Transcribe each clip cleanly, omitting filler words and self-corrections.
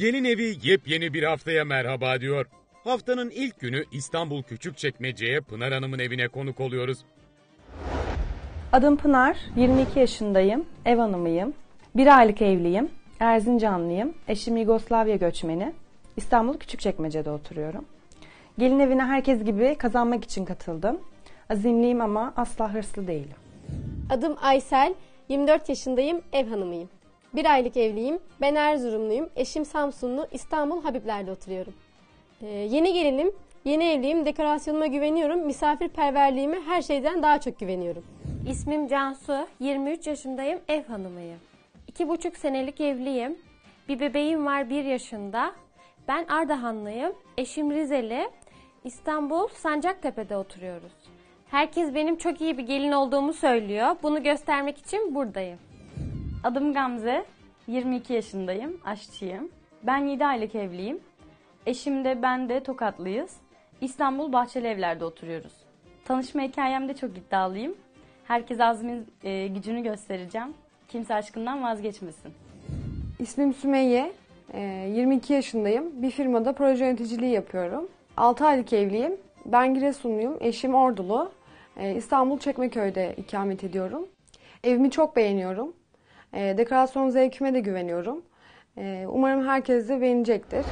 Gelin Evi yepyeni bir haftaya merhaba diyor. Haftanın ilk günü İstanbul Küçükçekmece'ye Pınar Hanım'ın evine konuk oluyoruz. Adım Pınar, 22 yaşındayım, ev hanımıyım, 1 aylık evliyim, Erzincanlıyım, eşim Yugoslavya göçmeni, İstanbul Küçükçekmece'de oturuyorum. Gelin evine herkes gibi kazanmak için katıldım. Azimliyim ama asla hırslı değilim. Adım Aysel, 24 yaşındayım, ev hanımıyım. 1 aylık evliyim, ben Erzurumluyum, eşim Samsunlu, İstanbul Habibler'de oturuyorum. Yeni gelinim, yeni evliyim, dekorasyonuma güveniyorum, misafirperverliğime her şeyden daha çok güveniyorum. İsmim Cansu, 23 yaşındayım, ev hanımıyım. 2,5 senelik evliyim, bir bebeğim var 1 yaşında, ben Ardahanlıyım, eşim Rizeli, İstanbul Sancaktepe'de oturuyoruz. Herkes benim çok iyi bir gelin olduğumu söylüyor, bunu göstermek için buradayım. Adım Gamze, 22 yaşındayım, aşçıyım. Ben 7 aylık evliyim. Eşim de ben de Tokatlıyız. İstanbul Bahçelievler'de oturuyoruz. Tanışma hikayemde çok iddialıyım. Herkes azmin gücünü göstereceğim. Kimse aşkından vazgeçmesin. İsmim Sümeyye, 22 yaşındayım. Bir firmada proje yöneticiliği yapıyorum. 6 aylık evliyim. Ben Giresunluyum, eşim Ordulu. İstanbul Çekmeköy'de ikamet ediyorum. Evimi çok beğeniyorum. Dekorasyon zevkime de güveniyorum. Umarım herkes de beğenecektir.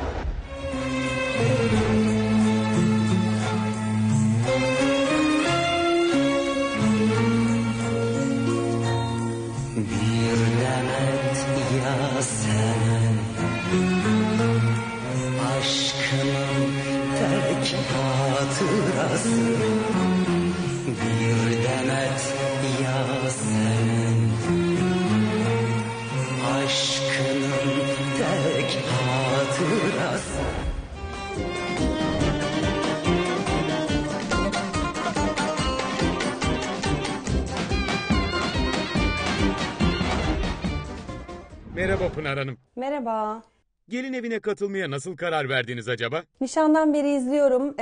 Merhaba Pınar Hanım. Merhaba. Gelin evine katılmaya nasıl karar verdiniz acaba? Nişandan beri izliyorum.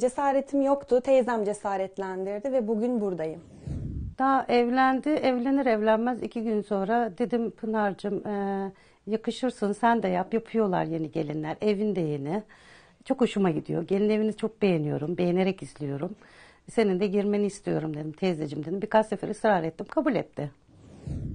Cesaretim yoktu. Teyzem cesaretlendirdi ve bugün buradayım. Daha evlendi. Evlenir evlenmez 2 gün sonra dedim Pınar'cığım yakışırsın sen de yap. Yapıyorlar yeni gelinler. Evin de yeni. Çok hoşuma gidiyor. Gelin evini çok beğeniyorum. Beğenerek izliyorum. Senin de girmeni istiyorum dedim teyzeciğim dedim. Birkaç sefer ısrar ettim. Kabul etti.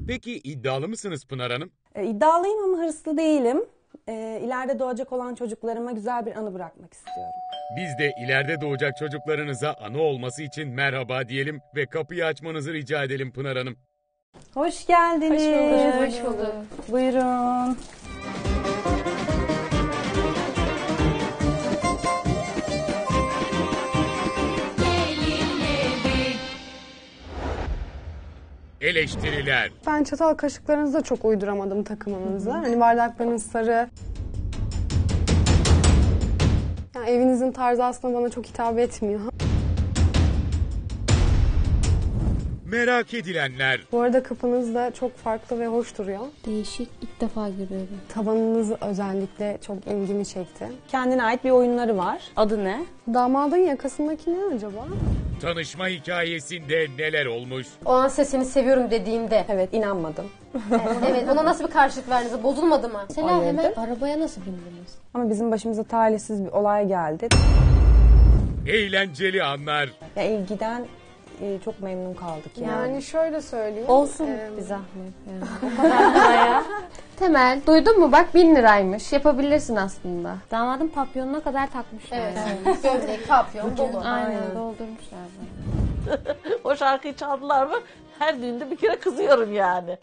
Peki iddialı mısınız Pınar Hanım? İddialıyım ama hırslı değilim. İleride doğacak olan çocuklarıma güzel bir anı bırakmak istiyorum. Biz de ileride doğacak çocuklarınıza anı olması için merhaba diyelim ve kapıyı açmanızı rica edelim Pınar Hanım. Hoş geldiniz. Hoş bulduk. Buyurun. Eleştiriler. Ben çatal kaşıklarınızı da çok uyduramadım takımınıza. Hani bardaklarınız sarı. Yani evinizin tarzı aslında bana çok hitap etmiyor. Merak edilenler. Bu arada kapınız da çok farklı ve hoş duruyor. Değişik, ilk defa görüyorum. Tavanınız özellikle çok ilgimi çekti. Kendine ait bir oyunları var. Adı ne? Damadın yakasındaki ne acaba? Tanışma hikayesinde neler olmuş? O an sesini seviyorum dediğimde. Evet, inanmadım. Evet, ona nasıl bir karşılık verdiniz? Bozulmadı mı? Selam hemen arabaya nasıl bindiniz? Ama bizim başımıza talihsiz bir olay geldi. Eğlenceli anlar. Ya ilgiden çok memnun kaldık yani. Yani şöyle söyleyeyim. Olsun bir zahmet yani. O kadar paraya. Temel, duydun mu? Bak 1000 liraymış. Yapabilirsin aslında. Damadın papyonuna kadar takmışlar. Evet. Yani. Gömlek, papyon dolu. Aynen doldurmuşlar. O şarkıyı çaldılar mı? Her düğünde bir kere kızıyorum yani.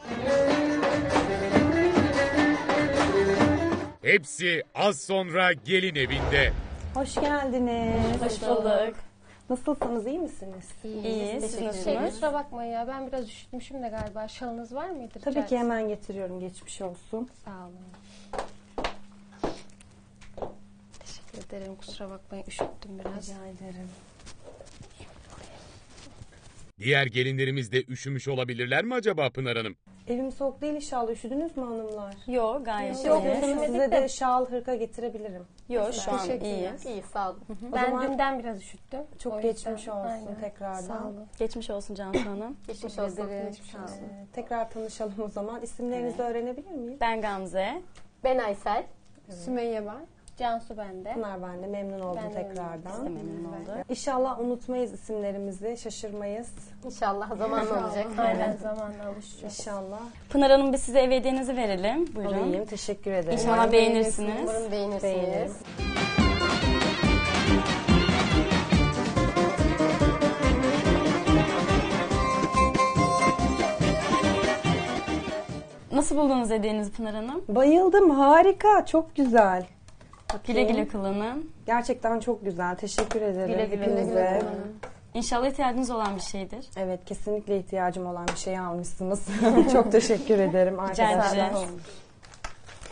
Hepsi az sonra Gelin Evi'nde. Hoş geldiniz. Hoş bulduk. Nasılsınız, iyi misiniz? İyiyiz. Kusura bakmayın ya, ben biraz üşütmüşüm de galiba. Şalınız var mıydı? Tabii ki hemen getiriyorum, geçmiş olsun. Sağ olun. Teşekkür ederim, kusura bakmayın, üşüttüm biraz. Rica ederim. Diğer gelinlerimiz de üşümüş olabilirler mi acaba Pınar Hanım? Evim soğuk değil inşallah, üşüdünüz mü hanımlar? Yok, gayet iyi. Size de şal, hırka getirebilirim. Yok, şu an iyiyiz. İyi, sağ olun. Ben dünden biraz üşüttüm. Çok geçmiş olsun tekrardan. Sağ olun. Geçmiş olsun Cansu Hanım. Geçmiş olsun. Tekrar tanışalım o zaman. İsimlerinizi öğrenebilir miyim? Ben Gamze. Ben Aysel. Sümeyye ben. Cansu bende. Pınar bende. Memnun oldum tekrardan. Memnun oldum. İnşallah unutmayız isimlerimizi, şaşırmayız. İnşallah zamanla olacak. Aynen zamanla oluşacak. İnşallah. Pınar Hanım biz size ev hediyenizi verelim. Buyurun. Alayım, teşekkür ederim. İnşallah beğenirsiniz. Umarım beğenirsiniz. Nasıl buldunuz hediyenizi Pınar Hanım? Bayıldım, harika, çok güzel. Güle güle kullanın. Gerçekten çok güzel. Teşekkür ederim. Güle güle kullanın. İnşallah ihtiyacınız olan bir şeydir. Evet, kesinlikle ihtiyacım olan bir şey almışsınız. Çok teşekkür ederim arkadaşlar.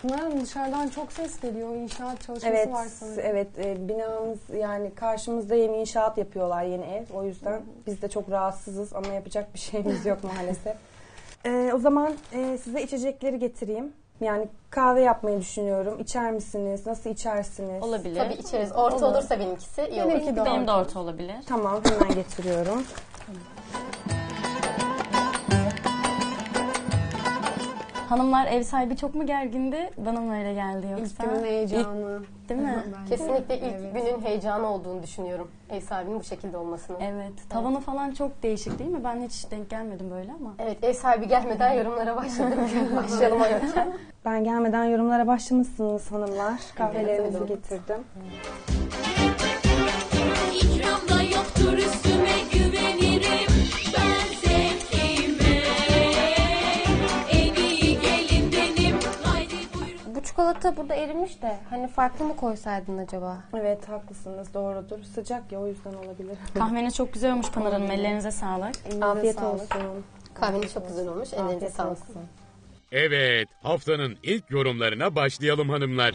Pınar Hanım dışarıdan çok ses geliyor. İnşaat çalışması var sanırım. Evet, binamız yani karşımızda yeni inşaat yapıyorlar, yeni ev. O yüzden biz de çok rahatsızız ama yapacak bir şeyimiz yok maalesef. O zaman size içecekleri getireyim. Yani kahve yapmayı düşünüyorum. İçer misiniz? Nasıl içersiniz? Olabilir. Tabii içeriz. Orta olursa benimkisi iyi olur. Benim de orta olabilir. Tamam, hemen getiriyorum. Hanımlar, ev sahibi çok mu gergindi? Bana mı öyle geldi yoksa? İlk günün heyecanı. Değil mi? Kesinlikle ilk günün heyecanı olduğunu düşünüyorum. Ev sahibinin bu şekilde olmasını. Evet. Tavanı falan çok değişik değil mi? Ben hiç denk gelmedim böyle ama. Evet, ev sahibi gelmeden yorumlara başladık. Başlayalım hayata. Ben gelmeden yorumlara başlamışsınız hanımlar. Kahvelerinizi getirdim. İkramda yoktur üstüme güvenirim. Çikolata burada erimiş de hani farklı mı koysaydın acaba? Evet, haklısınız, doğrudur. Sıcak ya, o yüzden olabilir. Kahveniz çok güzel olmuş Pınar Hanım. Ellerinize sağlık. Afiyet olsun. Kahveniz çok güzel olmuş. Ellerinize sağlık. Evet, haftanın ilk yorumlarına başlayalım hanımlar.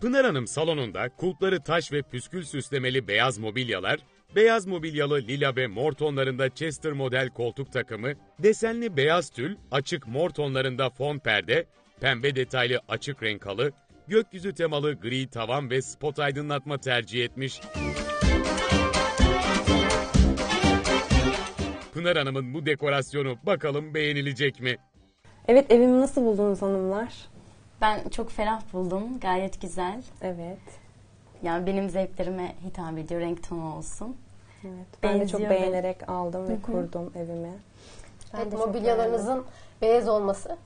Pınar Hanım salonunda kulpları taş ve püskül süslemeli beyaz mobilyalar, beyaz mobilyalı lila ve mor tonlarında Chester model koltuk takımı, desenli beyaz tül, açık mor tonlarında fon perde, pembe detaylı açık renk halı, gökyüzü temalı gri tavan ve spot aydınlatma tercih etmiş. Pınar Hanım'ın bu dekorasyonu bakalım beğenilecek mi? Evet, evimi nasıl buldunuz hanımlar? Ben çok ferah buldum, gayet güzel. Evet. Yani benim zevklerime hitap ediyor, renk tonu olsun. Evet, ben de çok beğenerek aldım ve kurdum evimi. Evet, mobilyalarınızın beyaz olması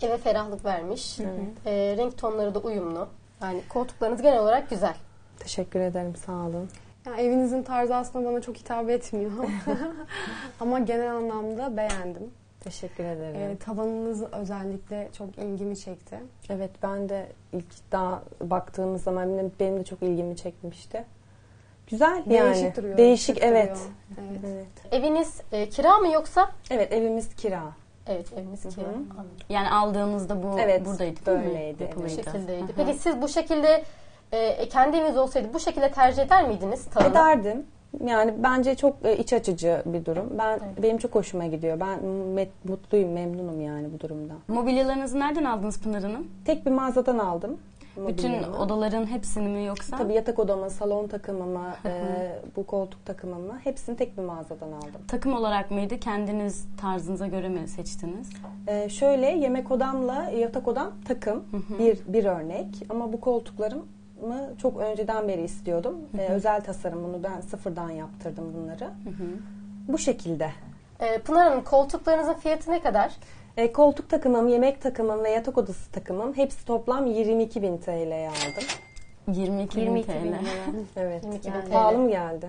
eve ferahlık vermiş. Renk tonları da uyumlu. Yani koltuklarınız genel olarak güzel. Teşekkür ederim, sağ olun. Yani evinizin tarzı aslında bana çok hitap etmiyor. Ama genel anlamda beğendim. Teşekkür ederim. Tavanınız özellikle çok ilgimi çekti. Evet, ben de ilk daha baktığımız zaman benim de çok ilgimi çekmişti. Güzel yani. Değişik duruyor. Değişik, evet. Eviniz kira mı yoksa? Evet, evimiz kira. Evet, evimiz kira. Yani aldığınızda bu buradaydı, böyleydi. Bu şekildeydi. Peki siz bu şekilde kendi eviniz olsaydı bu şekilde tercih eder miydiniz? Ederdim. Yani bence çok iç açıcı bir durum. Benim çok hoşuma gidiyor. Ben mutluyum, memnunum yani bu durumda. Mobilyalarınızı nereden aldınız Pınar Hanım? Tek bir mağazadan aldım. Bütün odaların hepsini mi yoksa? Tabii, yatak odamı, salon takımımı, bu koltuk takımımı hepsini tek bir mağazadan aldım. Takım olarak mıydı? Kendiniz tarzınıza göre mi seçtiniz? Şöyle, yemek odamla yatak odam takım bir örnek ama bu koltuklarım çok önceden beri istiyordum. Özel tasarım, bunu ben sıfırdan yaptırdım bunları. Bu şekilde. Pınar Hanım, koltuklarınızın fiyatı ne kadar? Koltuk takımım, yemek takımım ve yatak odası takımım hepsi toplam 22.000 TL'ye aldım. 22.000 TL. Evet. Pahalı mı geldi?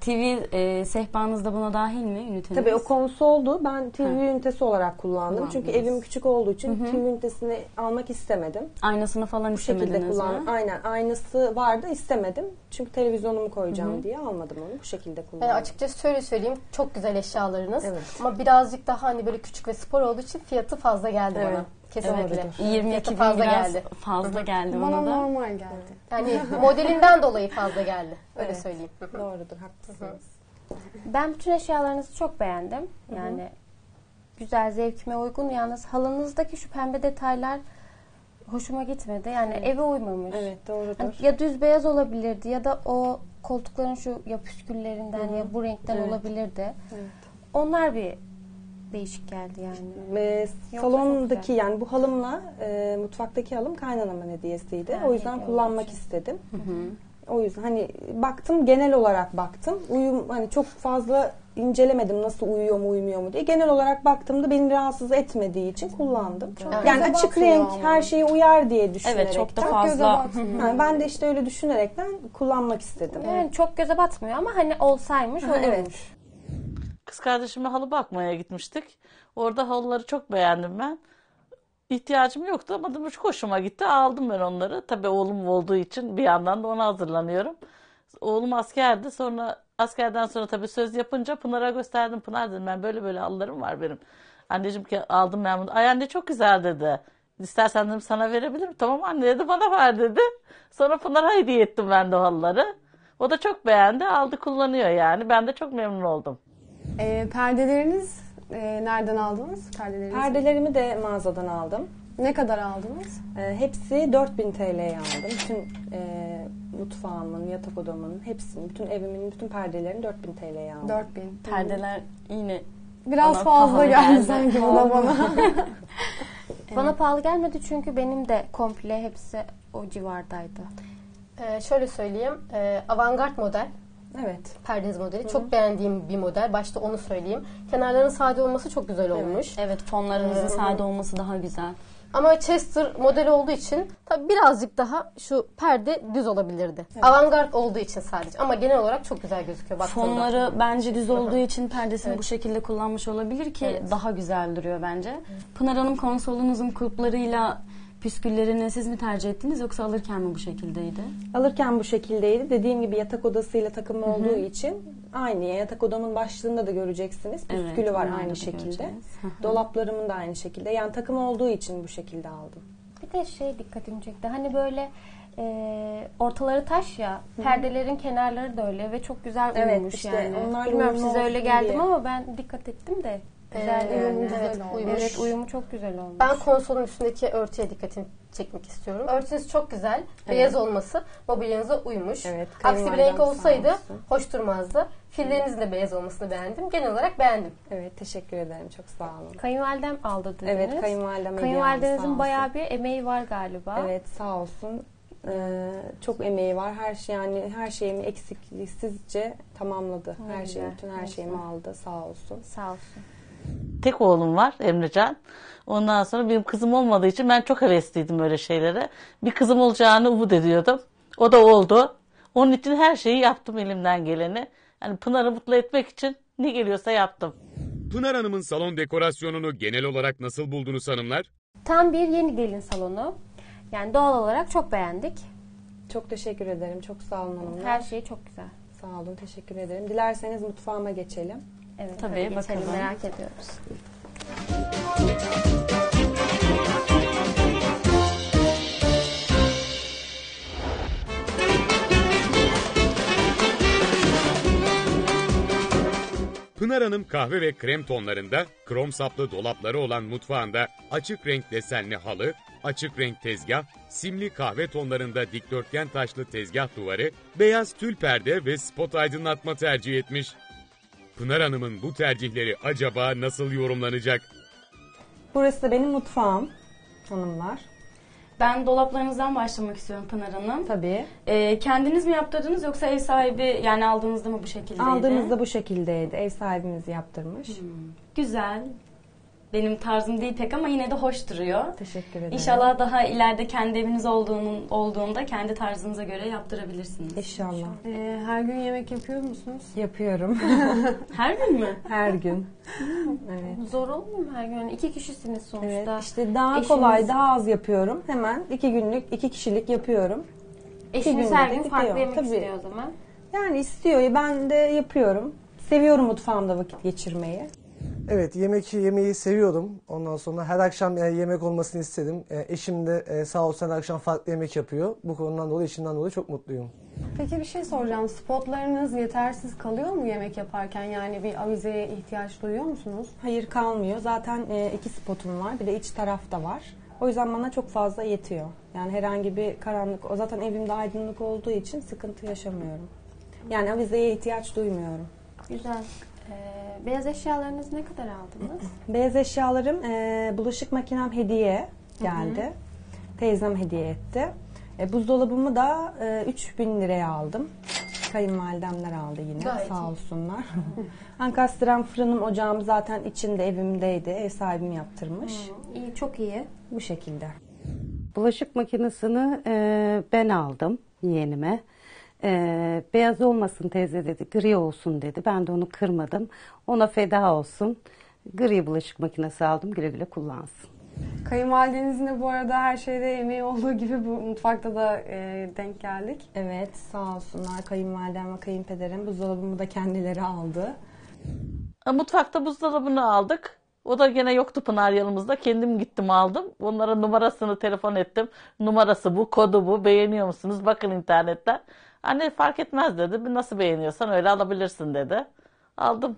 TV sehpanız da buna dahil mi? Üniteniz? Tabii, o konsoldu. Ben TV ünitesi olarak kullandım. Çünkü evim küçük olduğu için TV ünitesini almak istemedim. Aynasını falan istemediniz mi? Aynen. Aynası vardı, istemedim. Çünkü televizyonumu koyacağım diye almadım onu. Bu şekilde kullandım. Yani açıkçası şöyle söyleyeyim. Çok güzel eşyalarınız. Evet. Ama birazcık daha hani böyle küçük ve spor olduğu için fiyatı fazla geldi bana. Kesinlikle. 22.000 fazla geldi. Fazla geldi bana da. Bana normal geldi. Yani modelinden dolayı fazla geldi. Öyle söyleyeyim. Doğrudur, haklısınız. Ben bütün eşyalarınızı çok beğendim. Yani güzel, zevkime uygun. Yalnız halınızdaki şu pembe detaylar hoşuma gitmedi. Yani eve uymamış. Evet, doğrudur. Yani ya düz beyaz olabilirdi ya da o koltukların şu ya püsküllerinden ya bu renkten olabilirdi. Onlar bir değişik geldi yani. Salondaki yani bu halımla mutfaktaki halım kaynanamın hediyesiydi. Ha, o yüzden kullanmak istedim. Hı hı. O yüzden hani baktım, genel olarak baktım. Uyum, hani çok fazla incelemedim nasıl uyuyor mu uyumuyor mu diye. Genel olarak baktığımda beni rahatsız etmediği için kullandım. Çok yani açık renk ama her şeye uyar diye düşünerekten. Evet, çok da fazla. Yani ben de işte öyle düşünerekten kullanmak istedim. Yani evet, çok göze batmıyor ama hani olsaymış olurmuş. Evet. Kız kardeşime halı bakmaya gitmiştik. Orada halıları çok beğendim ben. İhtiyacım yoktu ama çok hoşuma gitti. Aldım ben onları. Tabii oğlum olduğu için bir yandan da ona hazırlanıyorum. Oğlum askerdi. Sonra askerden sonra tabii söz yapınca Pınar'a gösterdim. Pınar dedim, ben böyle böyle halılarım var benim. Anneciğim ki aldım ben bunu. Ay anne çok güzel dedi. İstersen dedim sana verebilirim. Tamam anne dedi, bana ver dedi. Sonra Pınar'a hediye ettim ben de halıları. O da çok beğendi. Aldı, kullanıyor yani. Ben de çok memnun oldum. Perdeleriniz nereden aldınız? Perdelerimi de mağazadan aldım. Ne kadar aldınız? Hepsi 4000 TL'ye aldım. Bütün mutfağımın, yatak odamın hepsini, bütün evimin bütün perdelerini 4000 TL'ye aldım. 4000 perdeler yine biraz fazla geldi sanki bana. Bana pahalı gelmedi çünkü benim de komple hepsi o civardaydı. Şöyle söyleyeyim, avantgard model. Evet. Perdeniz modeli. Hı -hı. Çok beğendiğim bir model. Başta onu söyleyeyim. Kenarların sade olması çok güzel olmuş. Evet, fonlarınızın sade olması daha güzel. Ama Chester modeli olduğu için tabii birazcık daha şu perde düz olabilirdi. Evet. Avantgard olduğu için sadece. Ama genel olarak çok güzel gözüküyor baktığımda. Fonları bence düz olduğu için perdesini bu şekilde kullanmış olabilir ki daha güzel duruyor bence. Evet. Pınar Hanım, konsolunuzun kulplarıyla püsküllerini siz mi tercih ettiniz yoksa alırken mi bu şekildeydi? Alırken bu şekildeydi. Dediğim gibi yatak odasıyla takımlı olduğu için aynı. Yatak odamın başlığında da göreceksiniz. Püskülü var aynı şekilde. Dolaplarımın da aynı şekilde. Yani takım olduğu için bu şekilde aldım. Bir de şey dikkatimi çekti. Hani böyle ortaları taş ya, perdelerin kenarları da öyle ve çok güzel uyumuş işte yani. Bilmiyorum size öyle geldim ama ben dikkat ettim de. Güzel yani. Evet, uyumu çok güzel olmuş. Ben konsolun üstündeki örtüye dikkatimi çekmek istiyorum. Örtünüz çok güzel. Beyaz olması mobilyanıza uymuş. Evet, aksi bir renk olsaydı hoş durmazdı. Fillerinizin de beyaz olmasını beğendim. Genel olarak beğendim. Evet, teşekkür ederim. Çok sağ olun. Kayınvalidem aldı dediniz. Evet, kayınvalidem. Kayınvalidenizin bayağı bir emeği var galiba. Evet, sağ olsun. Çok emeği var. Her şey, yani her şeyimi eksiksizce tamamladı. Her şeyi, bütün her şeyimi aldı. Sağ olsun. Sağ olsun. Tek oğlum var, Emrecan. Ondan sonra benim kızım olmadığı için ben çok hevesliydim öyle şeylere. Bir kızım olacağını umut ediyordum. O da oldu. Onun için her şeyi yaptım, elimden geleni. Yani Pınar'ı mutlu etmek için ne geliyorsa yaptım. Pınar Hanım'ın salon dekorasyonunu genel olarak nasıl buldunuz hanımlar? Tam bir yeni gelin salonu. Yani doğal olarak çok beğendik. Çok teşekkür ederim. Çok sağ olun hanımlar. Her şey çok güzel. Sağ olun, teşekkür ederim. Dilerseniz mutfağıma geçelim. Evet, tabii bakalım, merak ediyoruz. Pınar Hanım kahve ve krem tonlarında, krom saplı dolapları olan mutfağında açık renk desenli halı, açık renk tezgah, simli kahve tonlarında dikdörtgen taşlı tezgah duvarı, beyaz tül perde ve spot aydınlatma tercih etmiş. Pınar Hanım'ın bu tercihleri acaba nasıl yorumlanacak? Burası da benim mutfağım hanımlar. Ben dolaplarınızdan başlamak istiyorum Pınar Hanım. Tabii. Kendiniz mi yaptırdınız yoksa ev sahibi, yani aldığınızda mı bu şekildeydi? Aldığımızda bu şekildeydi. Ev sahibimiz yaptırmış. Güzel. Benim tarzım değil pek ama yine de hoş duruyor. Teşekkür ederim. İnşallah daha ileride kendi eviniz olduğunda kendi tarzınıza göre yaptırabilirsiniz. İnşallah. Her gün yemek yapıyor musunuz? Yapıyorum. Her gün mü? Her gün. Evet. Zor olmuyor mu her gün? İki kişisiniz sonuçta. Evet, işte daha kolay, daha az yapıyorum. Hemen iki kişilik yapıyorum. Eşiniz her gün farklı yemek istiyor o zaman. Yani istiyor, ben de yapıyorum. Seviyorum mutfağımda vakit geçirmeyi. Evet, yemeği seviyordum. Ondan sonra her akşam yemek olmasını istedim. Eşim de sağ olsun her akşam farklı yemek yapıyor. Bu konudan dolayı, işimden dolayı çok mutluyum. Peki bir şey soracağım. Spotlarınız yetersiz kalıyor mu yemek yaparken? Yani bir avizeye ihtiyaç duyuyor musunuz? Hayır, kalmıyor. Zaten iki spotum var. Bir de iç tarafta var. O yüzden bana çok fazla yetiyor. Yani herhangi bir karanlık, o zaten evimde aydınlık olduğu için sıkıntı yaşamıyorum. Yani avizeye ihtiyaç duymuyorum. Güzel. Beyaz eşyalarınız ne kadar aldınız? Beyaz eşyalarım, bulaşık makinem hediye geldi. Hı hı. Teyzem hediye etti. Buzdolabımı da 3000 liraya aldım. Kayınvalidemler aldı yine. Gayet sağ olsunlar. Ankastren fırınım, ocağım zaten içinde, evimdeydi. Ev sahibim yaptırmış. Hı, iyi, çok iyi. Bu şekilde. Bulaşık makinesini ben aldım yeğenime. Beyaz olmasın teyze dedi, gri olsun dedi. Ben de onu kırmadım. Ona feda olsun. Gri bulaşık makinesi aldım, güle güle kullansın. Kayınvalidenizin de bu arada her şeyde emeği olduğu gibi bu mutfakta da denk geldik. Evet, sağ olsunlar kayınvalidem ve kayınpederim. Buzdolabımı da kendileri aldı. Mutfakta buzdolabını aldık. O da gene yoktu Pınar yanımızda. Kendim gittim aldım. Onlara numarasını telefon ettim. Numarası bu, kodu bu. Beğeniyor musunuz? Bakın internetten. Anne fark etmez dedi. Nasıl beğeniyorsan öyle alabilirsin dedi. Aldım.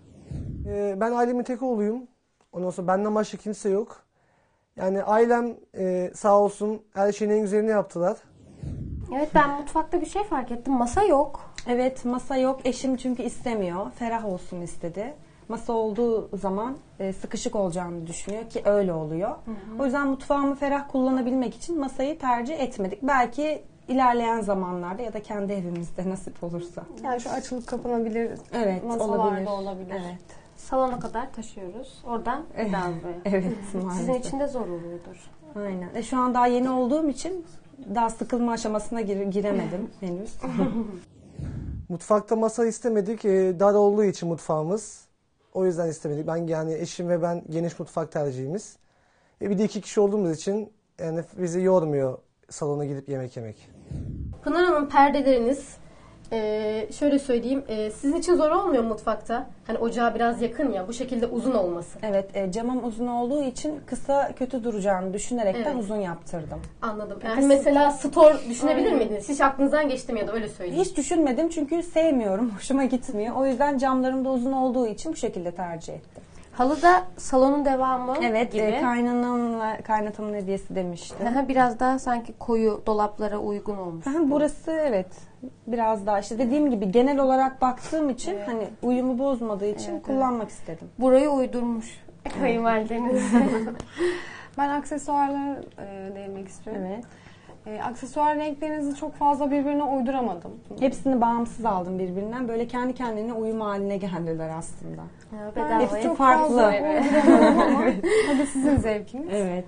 Ben ailemin tek oğluyum. Ondan sonra benden başka kimse yok. Yani ailem sağ olsun her şeyin en güzelini yaptılar. Evet, ben mutfakta bir şey fark ettim. Masa yok. Evet, masa yok. Eşim çünkü istemiyor. Ferah olsun istedi. Masa olduğu zaman sıkışık olacağını düşünüyor ki öyle oluyor. Hı hı. O yüzden mutfağımı ferah kullanabilmek için masayı tercih etmedik. Belki ilerleyen zamanlarda ya da kendi evimizde nasip olursa. Yani şu açılıp kapanabilir. Evet, masalarda olabilir. Evet. Salona kadar taşıyoruz. Oradan daha buraya. Evet, maalesef. Sizin için de zor oluyordur. Aynen. Şu an daha yeni olduğum için daha sıkılma aşamasına giremedim henüz. Mutfakta masa istemedik. Dar olduğu için mutfağımız. O yüzden istemedik. Ben yani eşim ve ben geniş mutfak tercihimiz. Bir de 2 kişi olduğumuz için yani bizi yormuyor salona gidip yemek yemek. Pınar Hanım, perdeleriniz... şöyle söyleyeyim, sizin için zor olmuyor mutfakta? Hani ocağa biraz yakın ya, bu şekilde uzun olması. Evet, camım uzun olduğu için kısa kötü duracağını düşünerekten uzun yaptırdım. Anladım. Yani mesela store düşünebilir miydiniz? Hiç aklınızdan geçti mi ya da öyle söyleyeyim? Hiç düşünmedim çünkü sevmiyorum, hoşuma gitmiyor. O yüzden camlarım da uzun olduğu için bu şekilde tercih ettim. Halı da salonun devamı gibi. Evet, kaynatımın hediyesi demişti. Biraz daha sanki koyu dolaplara uygun olmuş. Burası evet biraz daha işte dediğim gibi genel olarak baktığım için hani uyumu bozmadığı için kullanmak istedim. Burayı uydurmuş kayınvalideniz. Ben aksesuarlara değinmek istiyorum. Evet. Aksesuar renklerinizi çok fazla birbirine uyduramadım. Hepsini bağımsız aldım birbirinden. Böyle kendi kendine uyum haline geldiler aslında. Yani hepsi çok farklı. Hadi sizin zevkiniz. Evet.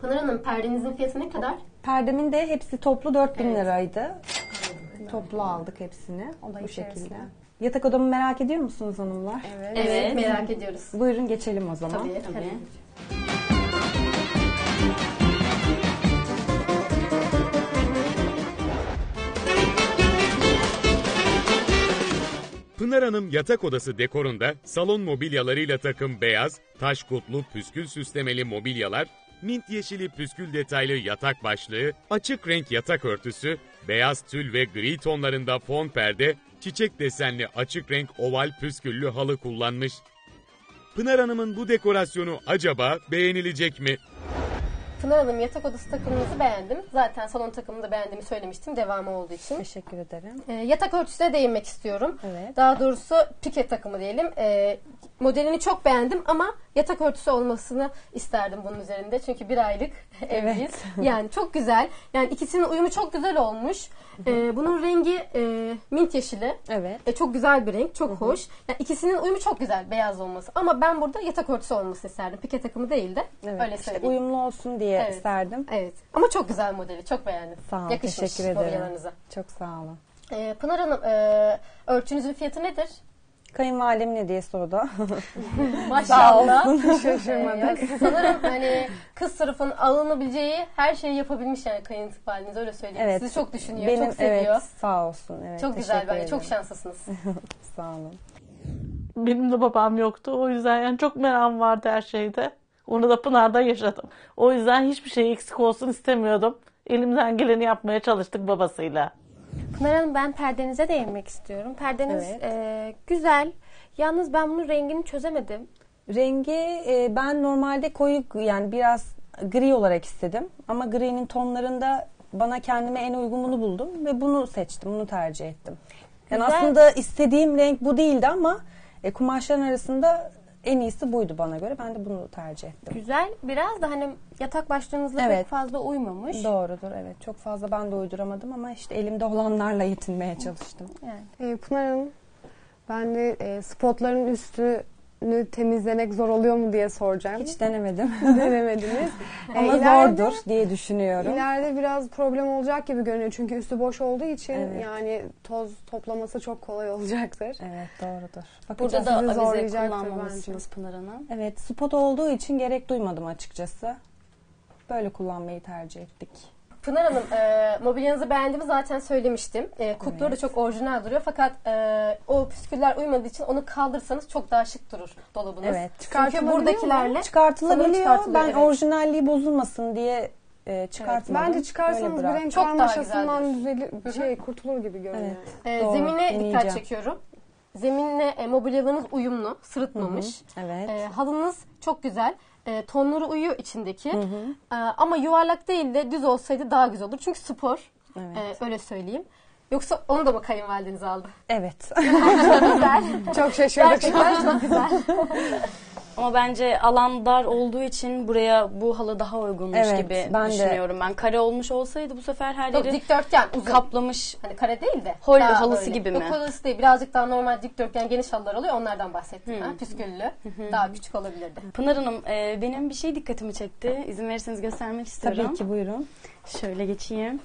Pınar Hanım, perdenizin fiyatı ne kadar? Perdemin de hepsi toplu 4000 liraydı. Evet. Toplu aldık hepsini. O da bu şekilde. Yatak odamı merak ediyor musunuz hanımlar? Evet. Evet, merak ediyoruz. Buyurun geçelim o zaman. Tabii. Tabii. Pınar Hanım yatak odası dekorunda salon mobilyalarıyla takım beyaz, taş kutlu püskül süslemeli mobilyalar, mint yeşili püskül detaylı yatak başlığı, açık renk yatak örtüsü, beyaz tül ve gri tonlarında fon perde, çiçek desenli açık renk oval püsküllü halı kullanmış. Pınar Hanım'ın bu dekorasyonu acaba beğenilecek mi? Pınar Hanım, yatak odası takımınızı beğendim. Zaten salon takımını da beğendiğimi söylemiştim, devamı olduğu için. Teşekkür ederim. Yatak örtüsüne değinmek istiyorum. Evet. Daha doğrusu pike takımı diyelim. Modelini çok beğendim ama yatak örtüsü olmasını isterdim bunun üzerinde. Çünkü 1 aylık evliyiz. Yani çok güzel. Yani ikisinin uyumu çok güzel olmuş. Bunun rengi mint yeşili. Evet. Çok güzel bir renk. Çok hoş. Yani ikisinin uyumu çok güzel, beyaz olması. Ama ben burada yatak örtüsü olmasını isterdim. Pike takımı değil de. Evet. Öyle söyleyeyim. İşte uyumlu olsun diye. İsterdim. Evet. Ama çok güzel modeli. Çok beğendim. Sağ ol. Yakışmış. Teşekkür ederim. Çok sağ olun. Pınar Hanım, örtünüzün fiyatı nedir? Kayınvalidemin hediyesi o da. Maşallah. Şaşırmadık. Sanırım hani kız tarafın alınabileceği her şeyi yapabilmiş yani kayınvalideniz, öyle söyleyeyim. Evet. Sizi çok düşünüyor, çok seviyor. Evet, sağ olsun. Evet, çok güzel bence. Çok şanslısınız. Sağ olun. Benim de babam yoktu. O yüzden yani çok merakım vardı her şeyde. Onu da Pınar'da yaşadım. O yüzden hiçbir şey eksik olsun istemiyordum. Elimden geleni yapmaya çalıştık babasıyla. Pınar Hanım, ben perdenize değinmek istiyorum. Perdeniz güzel. Yalnız ben bunun rengini çözemedim. Rengi ben normalde koyu, yani biraz gri olarak istedim. Ama gri'nin tonlarında bana kendime en uygununu buldum. Ve bunu seçtim, bunu tercih ettim. Yani güzel. Aslında istediğim renk bu değildi ama... Kumaşların arasında en iyisi buydu bana göre. Ben de bunu tercih ettim. Güzel. Biraz da hani yatak başlığınızla evet, çok fazla uymamış. Doğrudur, evet. Çok fazla ben de uyduramadım ama işte elimde olanlarla yetinmeye çalıştım. Yani. Pınar Hanım, ben de spotların üstünü temizlemek zor oluyor mu diye soracağım. Hiç denemedim. Denemediniz. Ama ileride, zordur diye düşünüyorum. İleride biraz problem olacak gibi görünüyor. Çünkü üstü boş olduğu için evet, yani toz toplaması çok kolay olacaktır. Evet, doğrudur. Bakacağız. Burada da avize kullanmamışsınız Pınar Hanım. Evet, spot olduğu için gerek duymadım açıkçası. Böyle kullanmayı tercih ettik. Pınar Hanım, mobilyanızı beğendiğimi zaten söylemiştim. Kulpları evet, da çok orijinal duruyor fakat o püsküller uymadığı için onu kaldırsanız çok daha şık durur dolabınız. Evet. Çünkü buradakilerle çıkartılabiliyor. Ben evet, orijinalliği bozulmasın diye çıkartmadım. Evet, bence çıkarsanız bir renk karmaşasından kurtulur gibi görünüyor. Evet, zemine dikkat çekiyorum. Zeminle mobilyalarınız uyumlu, sırıtmamış. Hı hı. Evet. Halınız çok güzel. Tonları uyuyor içindeki. Hı hı. Ama yuvarlak değil de düz olsaydı daha güzel olur. Çünkü spor. Evet. Öyle söyleyeyim. Yoksa onu da mı kayınvalideniz aldı? Evet. Güzel. Çok şaşırdık. Gerçekten çok güzel. Ama bence alan dar olduğu için buraya bu halı daha uygunmuş evet, gibi ben düşünüyorum de. Ben kare olmuş olsaydı bu sefer her yeri dikdörtgen uzun, kaplamış. Hani kare değil de. Holly halısı öyle gibi mi? Yok, halısı değil. Birazcık daha normal dikdörtgen geniş halılar oluyor. Onlardan bahsettim ben. Püsküllü. Daha küçük olabilirdi. Pınar Hanım, benim bir şey dikkatimi çekti. İzin verirseniz göstermek istiyorum. Tabii ki, buyurun. Şöyle geçeyim.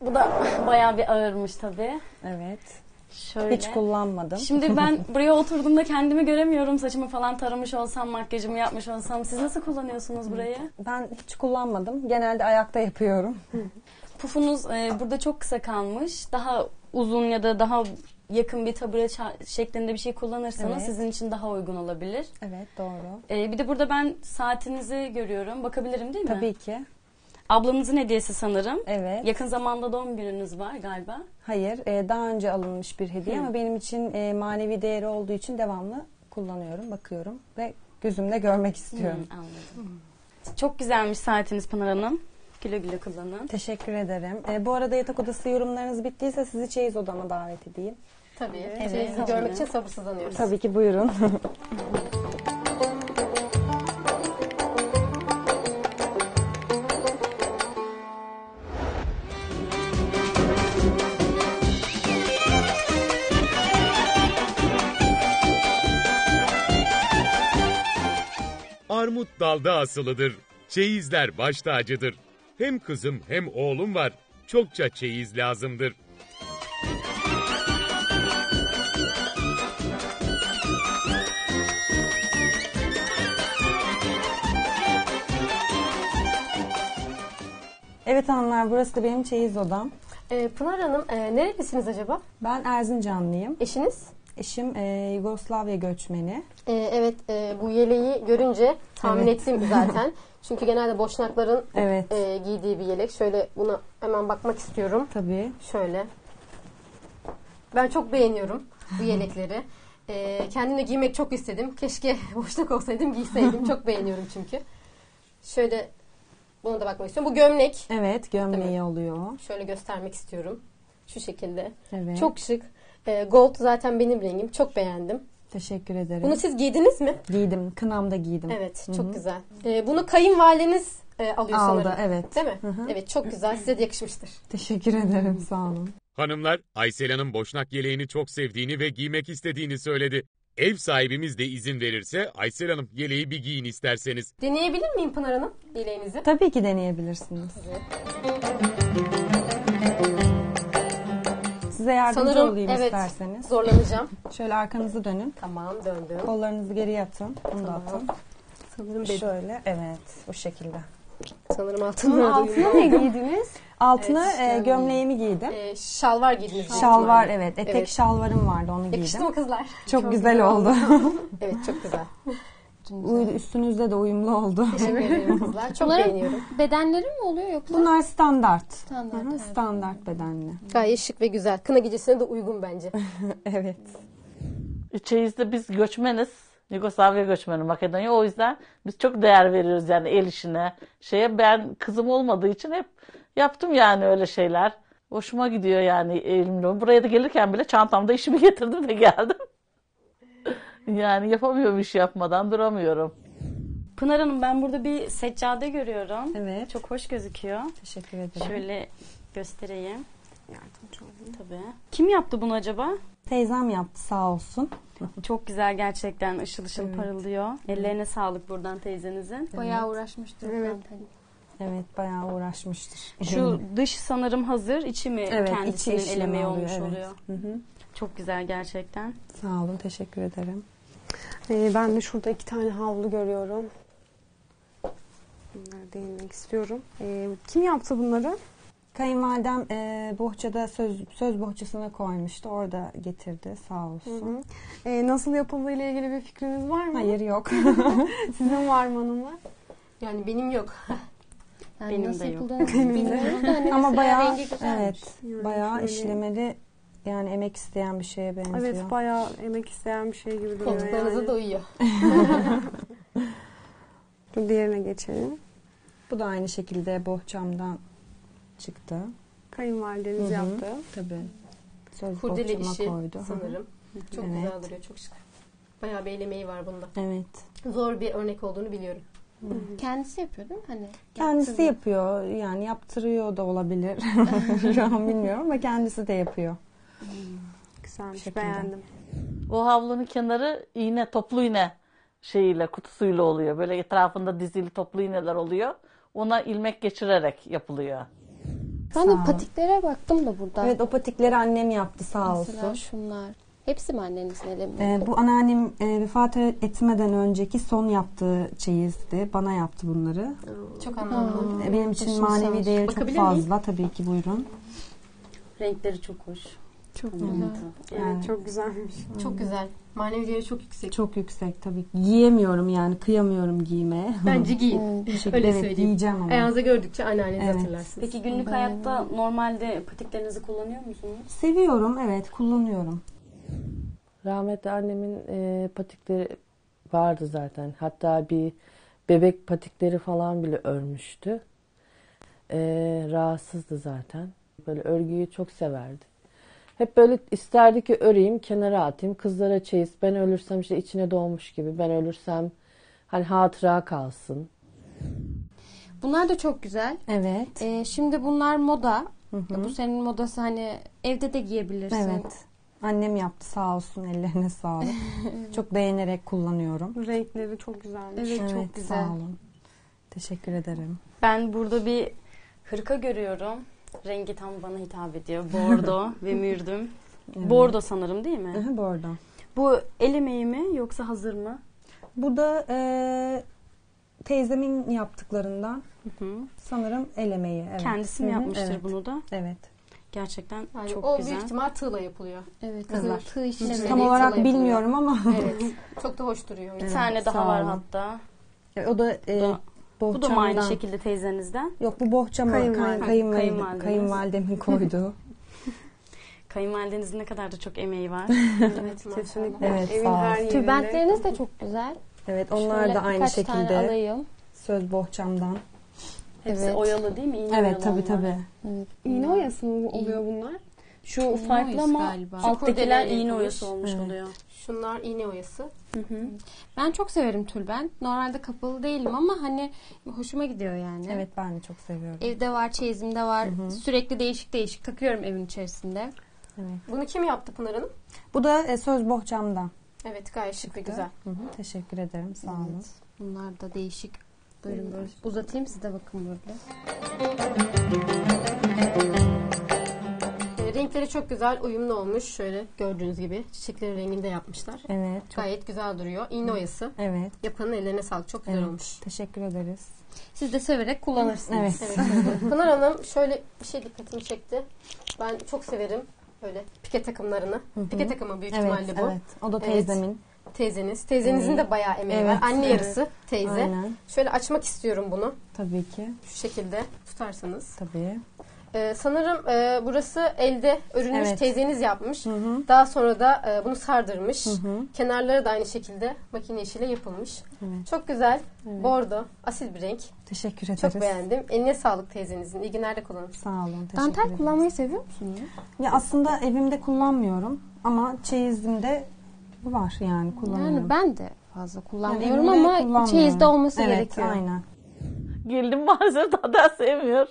Bu da bayağı bir ağırmış tabii. Evet. Şöyle. Hiç kullanmadım. Şimdi ben buraya oturduğumda kendimi göremiyorum. Saçımı falan taramış olsam, makyajımı yapmış olsam. Siz nasıl kullanıyorsunuz burayı? Ben hiç kullanmadım. Genelde ayakta yapıyorum. Pufunuz burada çok kısa kalmış. Daha uzun ya da daha yakın bir tabure şeklinde bir şey kullanırsanız evet, sizin için daha uygun olabilir. Evet, doğru. Bir de burada ben saatinizi görüyorum. Bakabilirim değil mi? Tabii ki. Ablamızın hediyesi sanırım. Evet. Yakın zamanda doğum gününüz var galiba. Hayır, daha önce alınmış bir hediye ama benim için manevi değeri olduğu için devamlı kullanıyorum, bakıyorum ve gözümle görmek istiyorum. Anladım. Çok güzelmiş saatiniz Pınar Hanım. Güle güle kullanın. Teşekkür ederim. Bu arada yatak odası yorumlarınız bittiyse sizi çeyiz odama davet edeyim. Tabii. Evet. Çeyizi görmek için sabırsızlanıyoruz. Tabii ki, buyurun. Armut dalda asılıdır. Çeyizler baş tacıdır. Hem kızım hem oğlum var. Çokça çeyiz lazımdır. Evet hanımlar, burası da benim çeyiz odam. Pınar Hanım, nerelisiniz acaba? Ben Erzincanlıyım. Eşiniz? Eşim Yugoslavya göçmeni. Evet, bu yeleği görünce tahmin evet, ettim zaten. Çünkü genelde Boşnakların evet, giydiği bir yelek. Şöyle buna hemen bakmak istiyorum. Tabii. Şöyle. Ben çok beğeniyorum bu yelekleri. Kendim de giymek çok istedim. Keşke Boşnak olsaydım, giyseydim. Çok beğeniyorum çünkü. Şöyle buna da bakmak istiyorum. Bu gömlek. Evet, gömleği oluyor. Şöyle göstermek istiyorum. Şu şekilde. Evet. Çok şık. Gold zaten benim rengim. Çok beğendim. Teşekkür ederim. Bunu siz giydiniz mi? Giydim. Kınamda giydim. Evet. Çok Hı-hı, güzel. Bunu kayınvalideniz alıyor sanırım. Aldı, evet. Değil mi? Hı-hı. Evet. Çok güzel. Size de yakışmıştır. Teşekkür ederim. Sağ olun. Hanımlar, Aysel Hanım Boşnak yeleğini çok sevdiğini ve giymek istediğini söyledi. Ev sahibimiz de izin verirse Aysel Hanım yeleği bir giyin isterseniz. Deneyebilir miyim Pınar Hanım yeleğinizi? Tabii ki deneyebilirsiniz. Size yardımcı sanırım, olayım evet, isterseniz. Zorlanacağım. Şöyle arkanızı dönün. Tamam, döndüm. Kollarınızı geriye atın. Bunu da atın. Sanırım şöyle, evet, bu şekilde. Sanırım altına ne giydiniz? Altına evet, gömleğimi giydim. Şalvar giydiniz. Şalvar, evet. Etek evet, şalvarım vardı, onu giydim. Yakıştı mı kızlar? Çok güzel oldu. Evet, çok güzel. Üstünüzde de uyumlu oldu. Teşekkür ederim kızlar. Çok beğeniyorum. Bedenleri mi oluyor yoksa? Bunlar standart. Standart, evet, standart bedenli. Gayet şık ve güzel. Kına gecesine de uygun bence. Evet. Çeyiz'de biz göçmeniz. Yugoslavya göçmeni Makedonya. O yüzden biz çok değer veriyoruz yani el işine. Şeye, ben kızım olmadığı için hep yaptım yani öyle şeyler. Hoşuma gidiyor yani elimle. Buraya da gelirken bile çantamda işimi getirdim ve geldim. Yani yapamıyorum, iş yapmadan duramıyorum. Pınar Hanım, ben burada bir seccade görüyorum. Evet. Çok hoş gözüküyor. Teşekkür ederim. Şöyle göstereyim. Yardımcı olayım. Tabii. Kim yaptı bunu acaba? Teyzem yaptı, sağ olsun. Çok güzel gerçekten, ışıl ışıl evet. Parıldıyor. Ellerine evet. Sağlık buradan teyzenizin. Bayağı uğraşmıştır. Evet. Evet, bayağı uğraşmıştır. Şu dış sanırım hazır, içi mi evet, kendisinin içi elemeği oluyor, olmuş evet. Oluyor. Hı-hı. Çok güzel gerçekten. Sağ olun, teşekkür ederim. Ben de şurada 2 tane havlu görüyorum. Bunlara değinmek istiyorum. Kim yaptı bunları? Kayınvalidem bohçada söz bohçasına koymuştu. Orada getirdi, sağ olsun. Hı hı. Nasıl yapıldığı ile ilgili bir fikriniz var mı? Hayır, yok. Sizin var mı hanımlar? Yani benim yok. Yani benim de yok. Benim de. Ama bayağı, evet, yani bayağı işlemeli. Yani emek isteyen bir şeye benziyor. Evet, bayağı emek isteyen bir şey gibi duruyor. Koltuklarınızı yani. Doyuyor. Dur, diğerine geçelim. Bu da aynı şekilde bohçamdan çıktı. Kayınvalideniz hı-hı. Yaptı. Tabii. Söz kurdele işi koydu. Sanırım. Hı-hı. Çok evet. Güzel duruyor. Çok şık. Bayağı bir elemeği var bunda. Evet. Zor bir örnek olduğunu biliyorum. Hı-hı. Kendisi yapıyor değil mi? Hani kendisi yapıyor. Yani yaptırıyor da olabilir. Şu an bilmiyorum ama kendisi de yapıyor. Güzelmiş, beğendim. O havlunun kenarı iğne, toplu iğne şeyiyle, kutusuyla oluyor. Böyle etrafında dizili toplu iğneler oluyor. Ona ilmek geçirerek yapılıyor. Ben de patiklere baktım da burada. Evet, o patikleri annem yaptı, sağ olsun. Mesela şunlar. Hepsi mi annenizin elemi? Bu anneannem vefat etmeden önceki son yaptığı çeyizdi. Bana yaptı bunları. Çok anlamlı. Benim için manevi değeri çok fazla. Miyim? Tabii ki, buyurun. Renkleri çok hoş. Çok güzel. Evet. Yani çok güzelmiş. Çok güzel. Manevi değeri çok yüksek. Çok yüksek tabii. Giyemiyorum yani, kıyamıyorum giymeye. Bence giyin. Öyle evet, söyleyeyim. Giyeceğim ama. Ayağınıza gördükçe anneannenizi evet. Hatırlarsınız. Peki günlük hayatta normalde patiklerinizi kullanıyor musunuz? Seviyorum, evet, kullanıyorum. Rahmetli annemin patikleri vardı zaten. Hatta bir bebek patikleri falan bile örmüştü. Rahatsızdı zaten. Böyle örgüyü çok severdi. Hep böyle isterdi ki öreyim, kenara atayım, kızlara çeyiz. Ben ölürsem işte içine doğmuş gibi, ben ölürsem hani hatıra kalsın. Bunlar da çok güzel. Evet. Şimdi bunlar moda. Hı hı. Bu senin modası, hani evde de giyebilirsin. Evet. Annem yaptı, sağ olsun, ellerine sağlık. Çok beğenerek kullanıyorum. Renkleri çok güzelmiş. Evet, çok güzel. Sağ olun. Teşekkür ederim. Ben burada bir hırka görüyorum. Rengi tam bana hitap ediyor. Bordo ve mürdüm. Evet. Bordo sanırım değil mi? Bordo. Bu el emeği mi yoksa hazır mı? Bu da teyzemin yaptıklarından hı-hı. Sanırım el emeği. Evet. Kendisi mi yapmıştır evet. Bunu da? Evet. Gerçekten yani çok o güzel. O büyük ihtimal tığla yapılıyor. Evet. Kızlar. Tığ işlemleri. Tam olarak bilmiyorum ama. Evet. Çok da hoş duruyor. Bir tane evet, daha var hatta. O da... Bu da mı aynı şekilde teyzenizden? Yok, bu bohça mı? Kayınvalidemin koyduğu. Kayınvalidenizin ne kadar da çok emeği var. Evet, kesinlikle. Evet, evin tülbentleriniz de çok güzel. Evet, onlar şöyle da aynı şekilde. Alayım. Söz bohçamdan. Hepsi evet. Oyalı değil mi? İğne evet, tabii. Evet. İğne oyası mı oluyor bunlar? Şu farklı ama alttakiler iğne oyası olmuş evet. Oluyor. Şunlar iğne oyası. Hı hı. Ben çok severim tülbent. Normalde kapalı değilim ama hani hoşuma gidiyor yani. Evet, ben de çok seviyorum. Evde var, çeyizimde var. Hı hı. Sürekli değişik takıyorum evin içerisinde. Evet. Bunu kim yaptı Pınar Hanım? Bu da söz bohçamdan. Evet, gayet şık ve güzel. Hı hı. Teşekkür ederim, sağ olun. Evet. Bunlar da değişik. Buyurun, böyle uzatayım, siz de bakın burada. Renkleri çok güzel, uyumlu olmuş. Şöyle gördüğünüz gibi çiçeklerin renginde yapmışlar. Evet. Çok... Gayet güzel duruyor. İğne oyası. Evet. Yapanın ellerine sağlık. Çok güzel evet. Olmuş. Teşekkür ederiz. Siz de severek kullanırsınız. Evet. Evet. Pınar Hanım, şöyle bir şey dikkatimi çekti. Ben çok severim böyle pike takımlarını. Hı-hı. Pike takımı büyük evet, ihtimalle bu. Evet. O da teyzemin. Evet. Teyzenizin de bayağı emeği evet. Var. Anne evet. Yarısı teyze. Aynen. Şöyle açmak istiyorum bunu. Tabii ki. Şu şekilde tutarsanız. Tabii. Sanırım burası elde örülmüş evet. Teyzeniz yapmış. Hı hı. Daha sonra da bunu sardırmış. Hı hı. Kenarları da aynı şekilde makine işiyle yapılmış. Evet. Çok güzel. Evet. Bordo. Asil bir renk. Teşekkür ederiz. Çok beğendim. Eline sağlık teyzenizin. İyi günler de kullanın. Sağ olun. Dantel kullanmayı seviyor musunuz? Ya aslında evimde kullanmıyorum ama çeyizimde var yani, kullanıyorum. Yani ben de fazla kullanmıyorum yani, ama çeyizde olması gerekiyor. Evet, aynen. Geldim maalesef daha sevmiyor.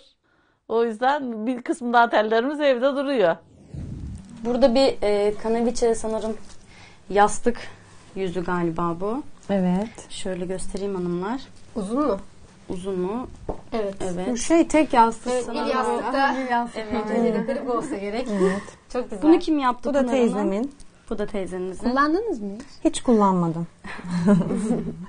O yüzden bir kısmı dantellerimiz evde duruyor. Burada bir kanaviçe sanırım yastık yüzü galiba bu. Evet. Şöyle göstereyim hanımlar. Uzun mu? Uzun mu? Evet. Evet. Şey tek yastık. Evet, bir yastıkta. Bir yastık. Evet. Bu olsa gerek. Evet. Çok güzel. Bunu kim yaptı? Bu da teyzemin. Bu da teyzenizin. Kullandınız mı? Hiç kullanmadım.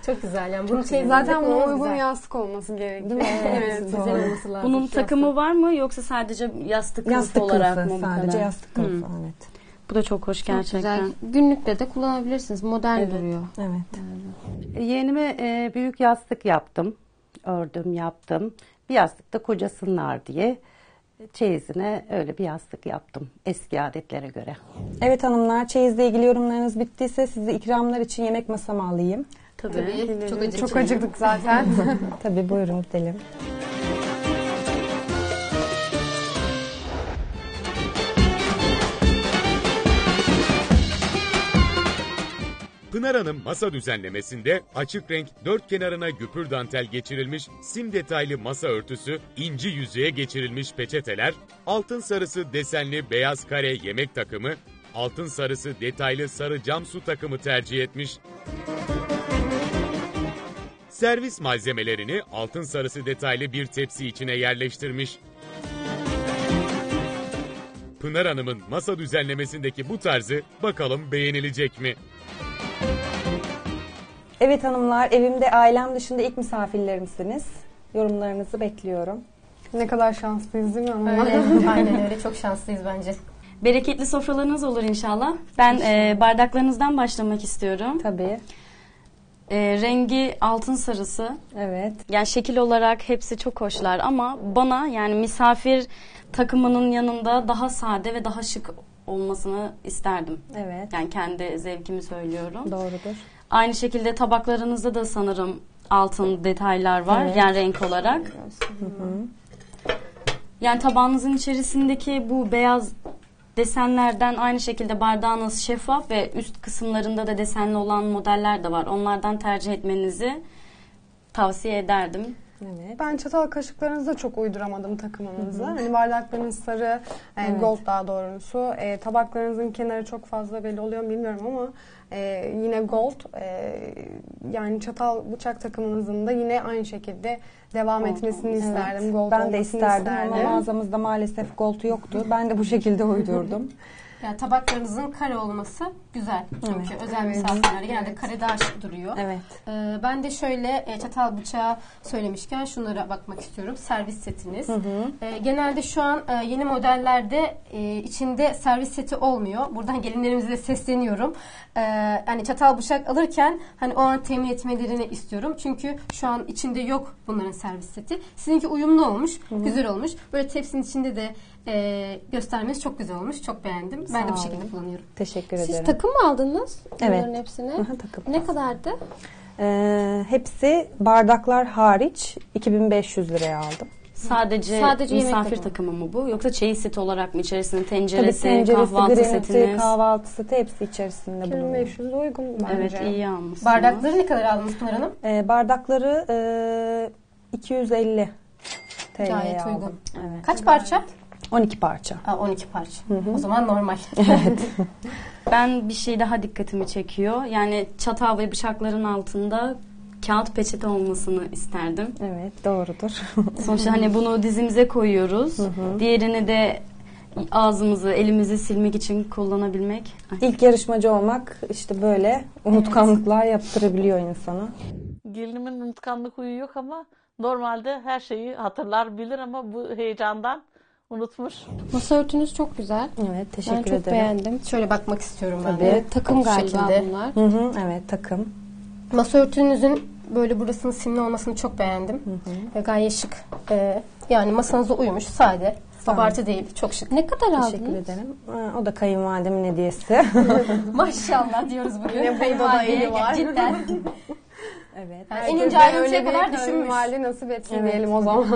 Çok güzel yani. Bunun şey zaten buna uygun yastık olması gerekiyor. Evet, güzel olması lazım. Bunun takımı yastık var mı yoksa sadece yastık kılıfı olarak mı? Sadece yastık kılıfı. Evet. Bu da çok hoş gerçekten. Çok güzel. Günlükte de kullanabilirsiniz. Modern duruyor. Evet. Evet. Yeğenime büyük yastık yaptım. Ördüm, yaptım. Bir yastık da kocasınlar diye. Çeyizine öyle bir yastık yaptım eski adetlere göre. Evet hanımlar, çeyizle ilgili yorumlarınız bittiyse sizi ikramlar için yemek masama alayım. Tabii. Çok acıktık zaten. Tabii, buyurun gidelim. Pınar Hanım masa düzenlemesinde açık renk, dört kenarına güpür dantel geçirilmiş, sim detaylı masa örtüsü, inci yüzeye geçirilmiş peçeteler, altın sarısı desenli beyaz kare yemek takımı, altın sarısı detaylı sarı cam su takımı tercih etmiş. Servis malzemelerini altın sarısı detaylı bir tepsi içine yerleştirmiş. Pınar Hanım'ın masa düzenlemesindeki bu tarzı bakalım beğenilecek mi? Evet hanımlar, evimde ailem dışında ilk misafirlerimsiniz. Yorumlarınızı bekliyorum. Ne kadar şanslıyız değil mi hanımlar? Evet, aynen öyle, çok şanslıyız bence. Bereketli sofralarınız olur inşallah. Ben bardaklarınızdan başlamak istiyorum. Tabii. Rengi altın sarısı. Evet. Yani şekil olarak hepsi çok hoşlar ama bana yani misafir takımının yanında daha sade ve daha şık olmasını isterdim. Evet. Yani kendi zevkimi söylüyorum. Doğrudur. Aynı şekilde tabaklarınızda da sanırım altın detaylar var. Evet. Yani renk olarak. Hı-hı. Yani tabağınızın içerisindeki bu beyaz desenlerden aynı şekilde bardağınız şeffaf ve üst kısımlarında da desenli olan modeller de var. Onlardan tercih etmenizi tavsiye ederdim. Evet. Ben çatal kaşıklarınızı çok uyduramadım takımınıza. Hani bardaklarınız sarı, evet, gold daha doğrusu. Tabaklarınızın kenarı çok fazla belli oluyor bilmiyorum ama yine gold. Yani çatal bıçak takımınızın da yine aynı şekilde devam etmesini isterdim. Evet. Gold ben de isterdim ama mağazamızda maalesef gold yoktu. Ben de bu şekilde uydurdum. Yani tabaklarınızın kare olması güzel. Çünkü özel misafirler genelde kare daha şık duruyor. Evet. Ben de şöyle çatal bıçağı söylemişken şunlara bakmak istiyorum. Servis setiniz. Hı-hı. Genelde şu an yeni modellerde içinde servis seti olmuyor. Buradan gelinlerimize de sesleniyorum. Hani çatal bıçak alırken hani o an temin etmelerini istiyorum. Çünkü şu an içinde yok bunların servis seti. Sizinki uyumlu olmuş. Hı-hı. Güzel olmuş. Böyle tepsinin içinde de göstermeniz çok güzel olmuş. Çok beğendim. Ben de bu şekilde kullanıyorum. Teşekkür ederim. Siz takım mı aldınız? Evet. Bunların hepsini. Takım. Ne kadardı? Hepsi bardaklar hariç 2500 liraya aldım. Sadece misafir takımı mı bu? Yoksa çeyiz seti olarak mı içerisinde? Tenceresi, kahvaltı setiniz. Kahvaltı seti hepsi içerisinde bulunuyor. 2500 uygun bence. Evet, iyi almışsınız. Bardakları ne kadar aldınız Pınar Hanım? Bardakları 250 TL'ye aldım. Gayet uygun. Evet. Kaç parça? 12 parça. 12 parça. Hı-hı. O zaman normal. Evet. Ben bir şey daha dikkatimi çekiyor. Yani çatal ve bıçakların altında kağıt peçete olmasını isterdim. Evet, doğrudur. Sonuçta hani bunu dizimize koyuyoruz. Hı-hı. Diğerini de ağzımızı, elimizi silmek için kullanabilmek. İlk yarışmacı olmak işte böyle unutkanlıklar yaptırabiliyor insana. Gelinimin unutkanlık huyu yok ama normalde her şeyi hatırlar, bilir ama bu heyecandan unutmuş. Masa örtünüz çok güzel. Evet, teşekkür ederim. Ben çok beğendim. Şöyle bakmak istiyorum ben de. Takım galiba bunlar. Hı-hı, evet, takım. Masa örtünüzün böyle burasının simli olmasını çok beğendim. Hı-hı. Ve gayet şık. Yani masanıza uymuş, sade. Abartı değil, çok şık. Ne kadar aldınız? Teşekkür ederim. O da kayınvalidemin hediyesi. Maşallah diyoruz bugün. Kayınvalideye cidden. Evet. Yani en ince ayrıntıya kadar düşünmüş. Kayınvalide nasip etsin diyelim o zaman.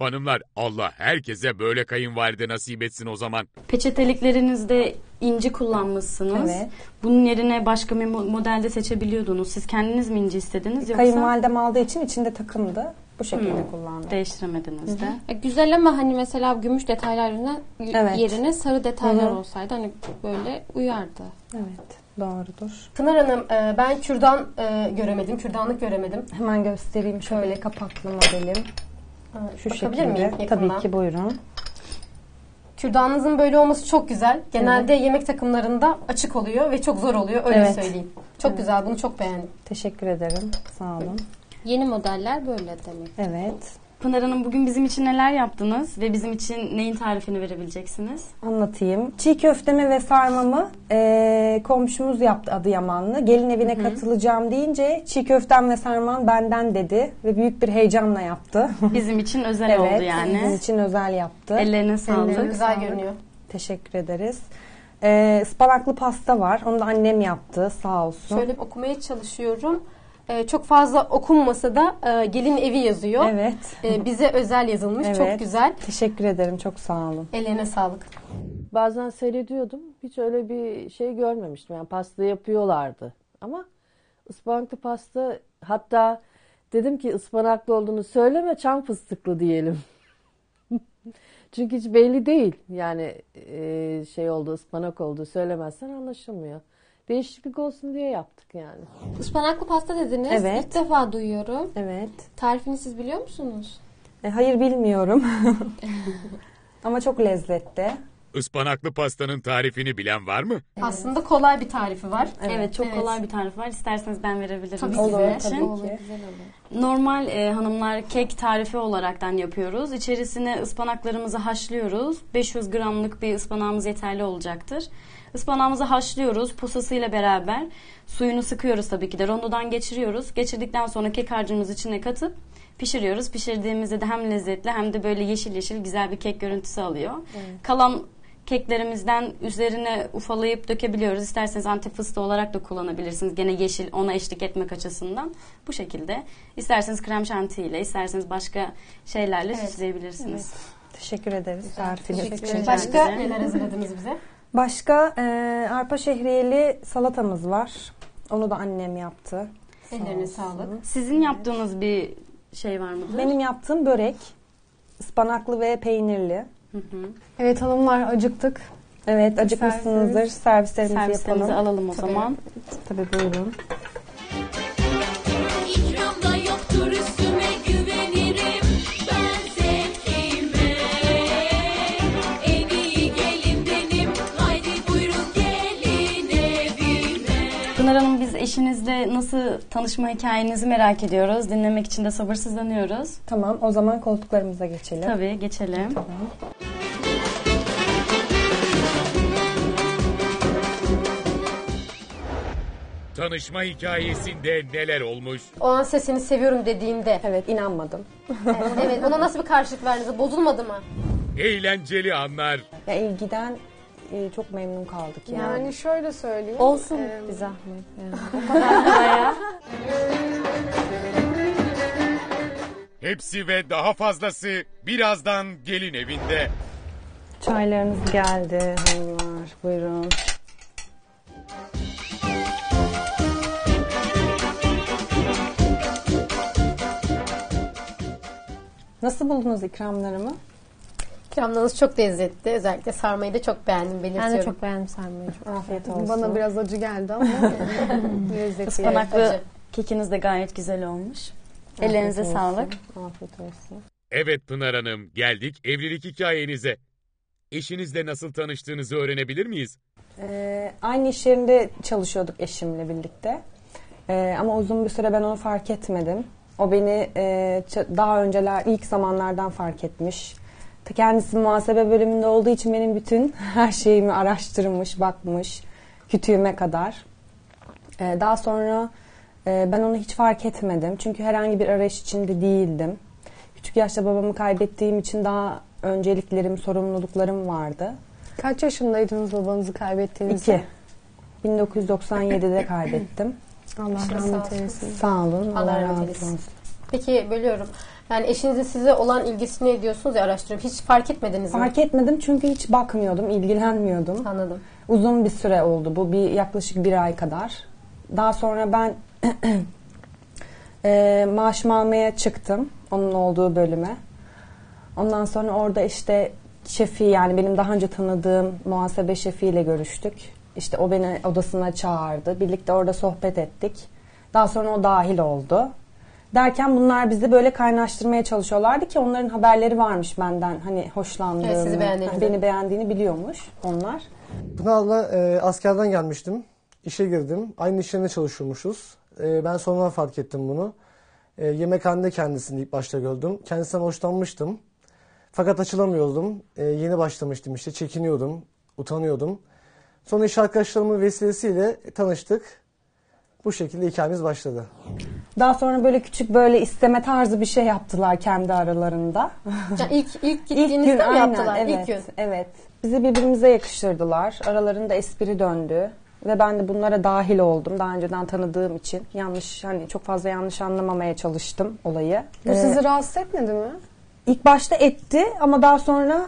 Hanımlar, Allah herkese böyle kayınvalide nasip etsin o zaman. Peçeteliklerinizde inci kullanmışsınız. Evet. Bunun yerine başka bir modelde seçebiliyordunuz. Siz kendiniz mi inci istediniz yoksa? Kayınvalidem aldığı için içinde takımdı. Bu şekilde kullandım. Değiştiremediniz de. Güzel ama hani mesela gümüş detaylarına yerine sarı detaylar olsaydı hani böyle uyardı. Evet. Doğrudur. Pınar Hanım, ben kürdan göremedim, kürdanlık göremedim. Hemen göstereyim. Şöyle kapaklı modelim. Şu şekilde. Tabii ki, buyurun. Kürdanınızın böyle olması çok güzel. Genelde yemek takımlarında açık oluyor ve çok zor oluyor. Öyle söyleyeyim. Çok güzel. Bunu çok beğendim. Teşekkür ederim. Sağ olun. Yeni modeller böyle demek. Evet. Pınar Hanım, bugün bizim için neler yaptınız ve bizim için neyin tarifini verebileceksiniz? Anlatayım. Çiğ köftemi ve sarmamı komşumuz yaptı, Adıyamanlı. Gelin evine katılacağım deyince çiğ köftem ve sarman benden dedi ve büyük bir heyecanla yaptı. Bizim için özel oldu yani. Bizim için özel yaptı. Ellerine sağlık. Ellerine güzel görünüyor. Teşekkür ederiz. Ispanaklı pasta var. Onu da annem yaptı, sağ olsun. Şöyle okumaya çalışıyorum. Çok fazla okunmasa da Gelin Evi yazıyor. Evet. Bize özel yazılmış. Evet. Çok güzel. Teşekkür ederim. Çok sağ olun. Ellerine sağlık. Bazen seyrediyordum. Hiç öyle bir şey görmemiştim. Yani pasta yapıyorlardı. Ama ıspanaklı pasta, hatta dedim ki ıspanaklı olduğunu söyleme, çam fıstıklı diyelim. Çünkü hiç belli değil. Yani şey oldu, ıspanak oldu. Söylemezsen anlaşılmıyor. Değişiklik olsun diye yaptık yani. Ispanaklı pasta dediniz. Evet. İlk defa duyuyorum. Evet. Tarifini siz biliyor musunuz? Hayır, bilmiyorum. Ama çok lezzetli. Ispanaklı pastanın tarifini bilen var mı? Evet. Aslında kolay bir tarifi var. Evet, çok kolay bir tarifi var. İsterseniz ben verebilirim. Tabii ki. Olur. Güzel olur. Normal hanımlar kek tarifi olaraktan yapıyoruz. İçerisine ıspanaklarımızı haşlıyoruz. 500 gramlık bir ıspanağımız yeterli olacaktır. Ispanağımızı haşlıyoruz. Posasıyla beraber suyunu sıkıyoruz tabii ki de. Rondodan geçiriyoruz. Geçirdikten sonra kek harcımızı içine katıp pişiriyoruz. Pişirdiğimizde de hem lezzetli hem de böyle yeşil yeşil güzel bir kek görüntüsü alıyor. Evet. Kalan keklerimizden üzerine ufalayıp dökebiliyoruz. İsterseniz antep fıstığı olarak da kullanabilirsiniz. Gene yeşil, ona eşlik etmek açısından. Bu şekilde. İsterseniz krem şantiyle, isterseniz başka şeylerle süsleyebilirsiniz. Evet. Teşekkür ederiz. Başka neler hazırladınız bize? Başka arpa şehriyeli salatamız var. Onu da annem yaptı. Ellerine sağlık. Sizin yaptığınız bir şey var mıdır? Benim yaptığım börek. Ispanaklı ve peynirli. Evet hanımlar, acıktık. Evet, acıkmışsınızdır. Servislerimizi alalım o zaman. Tabii, buyurun. Hanım, biz eşinizle nasıl tanışma hikayenizi merak ediyoruz. Dinlemek için de sabırsızlanıyoruz. Tamam, o zaman koltuklarımıza geçelim. Tabii, geçelim. Tamam. Tanışma hikayesinde neler olmuş? O an sesini seviyorum dediğinde. Evet, inanmadım. Evet, ona nasıl bir karşılık verdiniz? Bozulmadı mı? Eğlenceli anlar. Ya, ilgiden çok memnun kaldık yani. Yani şöyle söyleyeyim. Olsun bir zahmet. Yani. O kadar. Hepsi ve daha fazlası birazdan Gelin Evi'nde. Çaylarınız geldi hanımlar. Buyurun. Nasıl buldunuz ikramlarımı? Kramlarınız çok lezzetli. Özellikle sarmayı da çok beğendim, belirtiyorum. Ben de çok beğendim sarmayı. Afiyet olsun. Bana biraz acı geldi ama lezzetli. Ispanaklı kekiniz de gayet güzel olmuş. Afiyet Ellerinize olsun. Sağlık. Afiyet olsun. Evet Pınar Hanım, geldik evlilik hikayenize. Eşinizle nasıl tanıştığınızı öğrenebilir miyiz? Aynı iş yerinde çalışıyorduk eşimle birlikte. Ama uzun bir süre ben onu fark etmedim. O beni daha önceler, ilk zamanlardan fark etmiş. Kendisi muhasebe bölümünde olduğu için benim bütün her şeyimi araştırmış, bakmış, kütüğüme kadar. Daha sonra ben onu hiç fark etmedim. Çünkü herhangi bir arayış içinde değildim. Küçük yaşta babamı kaybettiğim için daha önceliklerim, sorumluluklarım vardı. Kaç yaşındaydınız babanızı kaybettiğinizde? 2. 1997'de kaybettim. Allah rahmet eylesin. Sağ olun. Allah razı olsun. Peki bölüyorum. Yani eşinizin size olan ilgisini ediyorsunuz ya, araştırıyorum. Hiç fark etmediniz mi? Fark etmedim çünkü hiç bakmıyordum, ilgilenmiyordum. Anladım. Uzun bir süre oldu bu, bir yaklaşık bir ay kadar. Daha sonra ben maaşımı almaya çıktım onun olduğu bölüme. Ondan sonra orada işte şefi, yani benim daha önce tanıdığım muhasebe şefiyle görüştük. İşte o beni odasına çağırdı. Birlikte orada sohbet ettik. Daha sonra o dahil oldu. Derken bunlar bizi böyle kaynaştırmaya çalışıyorlardı ki onların haberleri varmış benden. Hani hoşlandığımı, evet, sizi beğendiğini, beni beğendiğini biliyormuş onlar. Pınar'la askerden gelmiştim. İşe girdim. Aynı işlerinde çalışıyormuşuz. Ben sonra fark ettim bunu. Yemekhanede kendisini ilk başta gördüm. Kendisinden hoşlanmıştım. Fakat açılamıyordum. Yeni başlamıştım işte. Çekiniyordum. Utanıyordum. Sonra iş arkadaşlarımın vesilesiyle tanıştık. Bu şekilde hikayemiz başladı. Daha sonra böyle küçük böyle isteme tarzı bir şey yaptılar kendi aralarında. Yani ilk gittiğinizde mi yaptılar? Evet, ilk gün. Evet. Bizi birbirimize yakıştırdılar. Aralarında espri döndü. Ve ben de bunlara dahil oldum. Daha önceden tanıdığım için. Yanlış, hani çok fazla yanlış anlamamaya çalıştım olayı. Bu sizi rahatsız etmedi mi? İlk başta etti ama daha sonra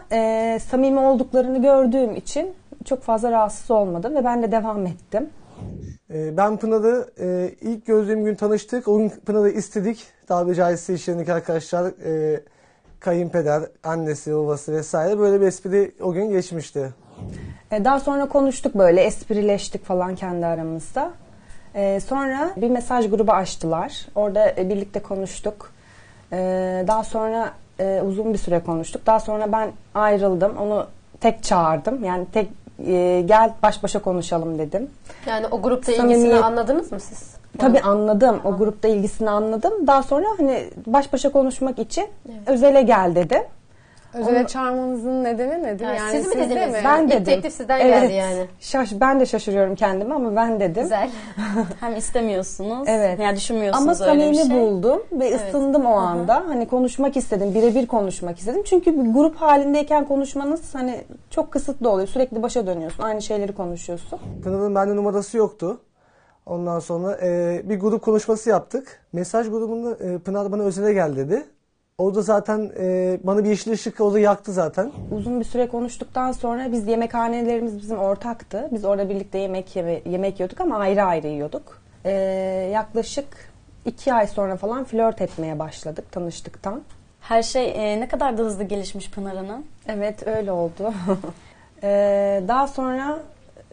samimi olduklarını gördüğüm için çok fazla rahatsız olmadım ve ben de devam ettim. Ben Pınar'ı ilk gördüğüm gün tanıştık. O gün Pınar'ı istedik. Tabi caizse işlerindeki arkadaşlar, kayınpeder, annesi, babası vesaire, böyle bir espri o gün geçmişti. Daha sonra konuştuk böyle, esprileştik falan kendi aramızda. Sonra bir mesaj grubu açtılar. Orada birlikte konuştuk. Daha sonra uzun bir süre konuştuk. Daha sonra ben ayrıldım. Onu tek çağırdım. Yani tek gel baş başa konuşalım dedim. Yani o grupta ilgisini anladınız mı siz? Tabii anladım. O grupta ilgisini anladım. Daha sonra hani baş başa konuşmak için, evet, özele gel dedi. Özele çağırmanızın nedeni nedir? Yani siz mi dediniz? Ben dedim. İlk teklif sizden geldi yani. Ben de şaşırıyorum kendime ama ben dedim. Güzel. Hem istemiyorsunuz. Evet. Yani düşünmüyorsunuz ama öyle bir şey. Ama samimi buldum ve ısındım o anda. Hani konuşmak istedim. Birebir konuşmak istedim. Çünkü bir grup halindeyken konuşmanız hani çok kısıtlı oluyor. Sürekli başa dönüyorsun. Aynı şeyleri konuşuyorsun. Pınar'ın bende numarası yoktu. Ondan sonra bir grup konuşması yaptık. Mesaj grubunda Pınar bana özele gel dedi. O da zaten bana bir yeşil ışık o da yaktı zaten. Uzun bir süre konuştuktan sonra biz yemekhanelerimiz bizim ortaktı. Biz orada birlikte yemek yiyorduk ama ayrı ayrı yiyorduk. Yaklaşık 2 ay sonra falan flört etmeye başladık tanıştıktan. Her şey ne kadar da hızlı gelişmiş Pınar Hanım. Evet, öyle oldu. Daha sonra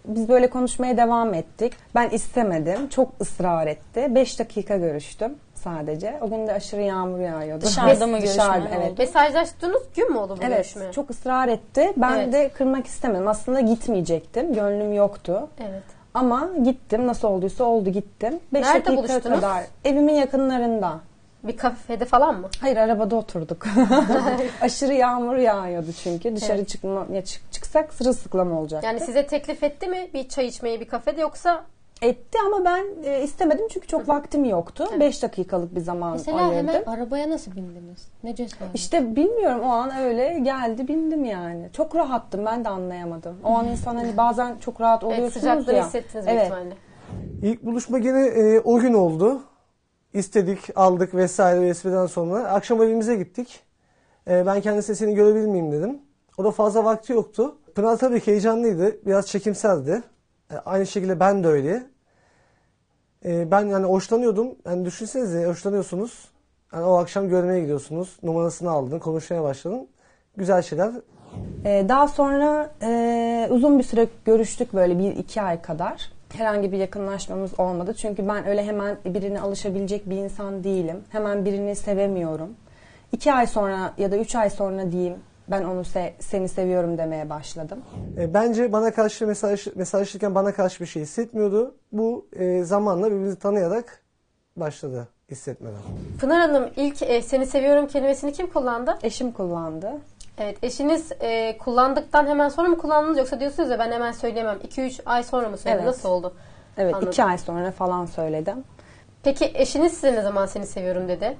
biz böyle konuşmaya devam ettik. Ben istemedim. Çok ısrar etti. 5 dakika görüştüm sadece. O gün de aşırı yağmur yağıyordu. Dışarıda mı görüşme? Evet. Mesajlaştığınız gün mü oldu bu görüşme? Evet. Çok ısrar etti. Ben de kırmak istemedim. Aslında gitmeyecektim. Gönlüm yoktu. Evet. Ama gittim. Nasıl olduysa oldu, gittim. 5 dakika buluştunuz? Kadar. Evimin yakınlarında. Bir kafede falan mı? Hayır, arabada oturduk. Aşırı yağmur yağıyordu çünkü. Dışarı çıksak sırılsıklam olacaktı. Yani size teklif etti mi bir çay içmeyi bir kafede, yoksa? Etti ama ben istemedim çünkü çok vaktim yoktu. 5 dakikalık bir zaman ayırdım. Mesela hemen arabaya nasıl bindiniz? Ne cesaret? İşte bilmiyorum, o an öyle geldi, bindim yani. Çok rahattım, ben de anlayamadım. O an insan hani bazen çok rahat oluyorsunuz ya. Sıcakları hissettiniz büyük ihtimalle. İlk buluşma gene o gün oldu. İstedik, aldık vesaire vesveden sonra. Akşam evimize gittik. Ben kendisine seni görebilir miyim dedim. O da fazla vakti yoktu. Pınar tabii ki heyecanlıydı. Biraz çekimseldi. Aynı şekilde ben de öyle. Ben yani hoşlanıyordum. Yani düşünsenize, hoşlanıyorsunuz. Yani o akşam görmeye gidiyorsunuz. Numarasını aldın, konuşmaya başladın. Güzel şeyler. Daha sonra uzun bir süre görüştük, böyle 1-2 ay kadar. Herhangi bir yakınlaşmamız olmadı. Çünkü ben öyle hemen birine alışabilecek bir insan değilim. Hemen birini sevemiyorum. 2 ay sonra ya da 3 ay sonra diyeyim, ben onu seni seviyorum demeye başladım. Bence bana karşı mesajlaşırken bana karşı bir şey hissetmiyordu. Bu zamanla birbirimizi tanıyarak başladı, hissetmeden. Pınar Hanım, ilk seni seviyorum kelimesini kim kullandı? Eşim kullandı. Evet, eşiniz kullandıktan hemen sonra mı kullandınız, yoksa diyorsunuz ya ben hemen söyleyemem. 2-3 ay sonra mı söyledim? Evet. Nasıl oldu? Evet, anladım. 2 ay sonra falan söyledim. Peki eşiniz size ne zaman seni seviyorum dedi?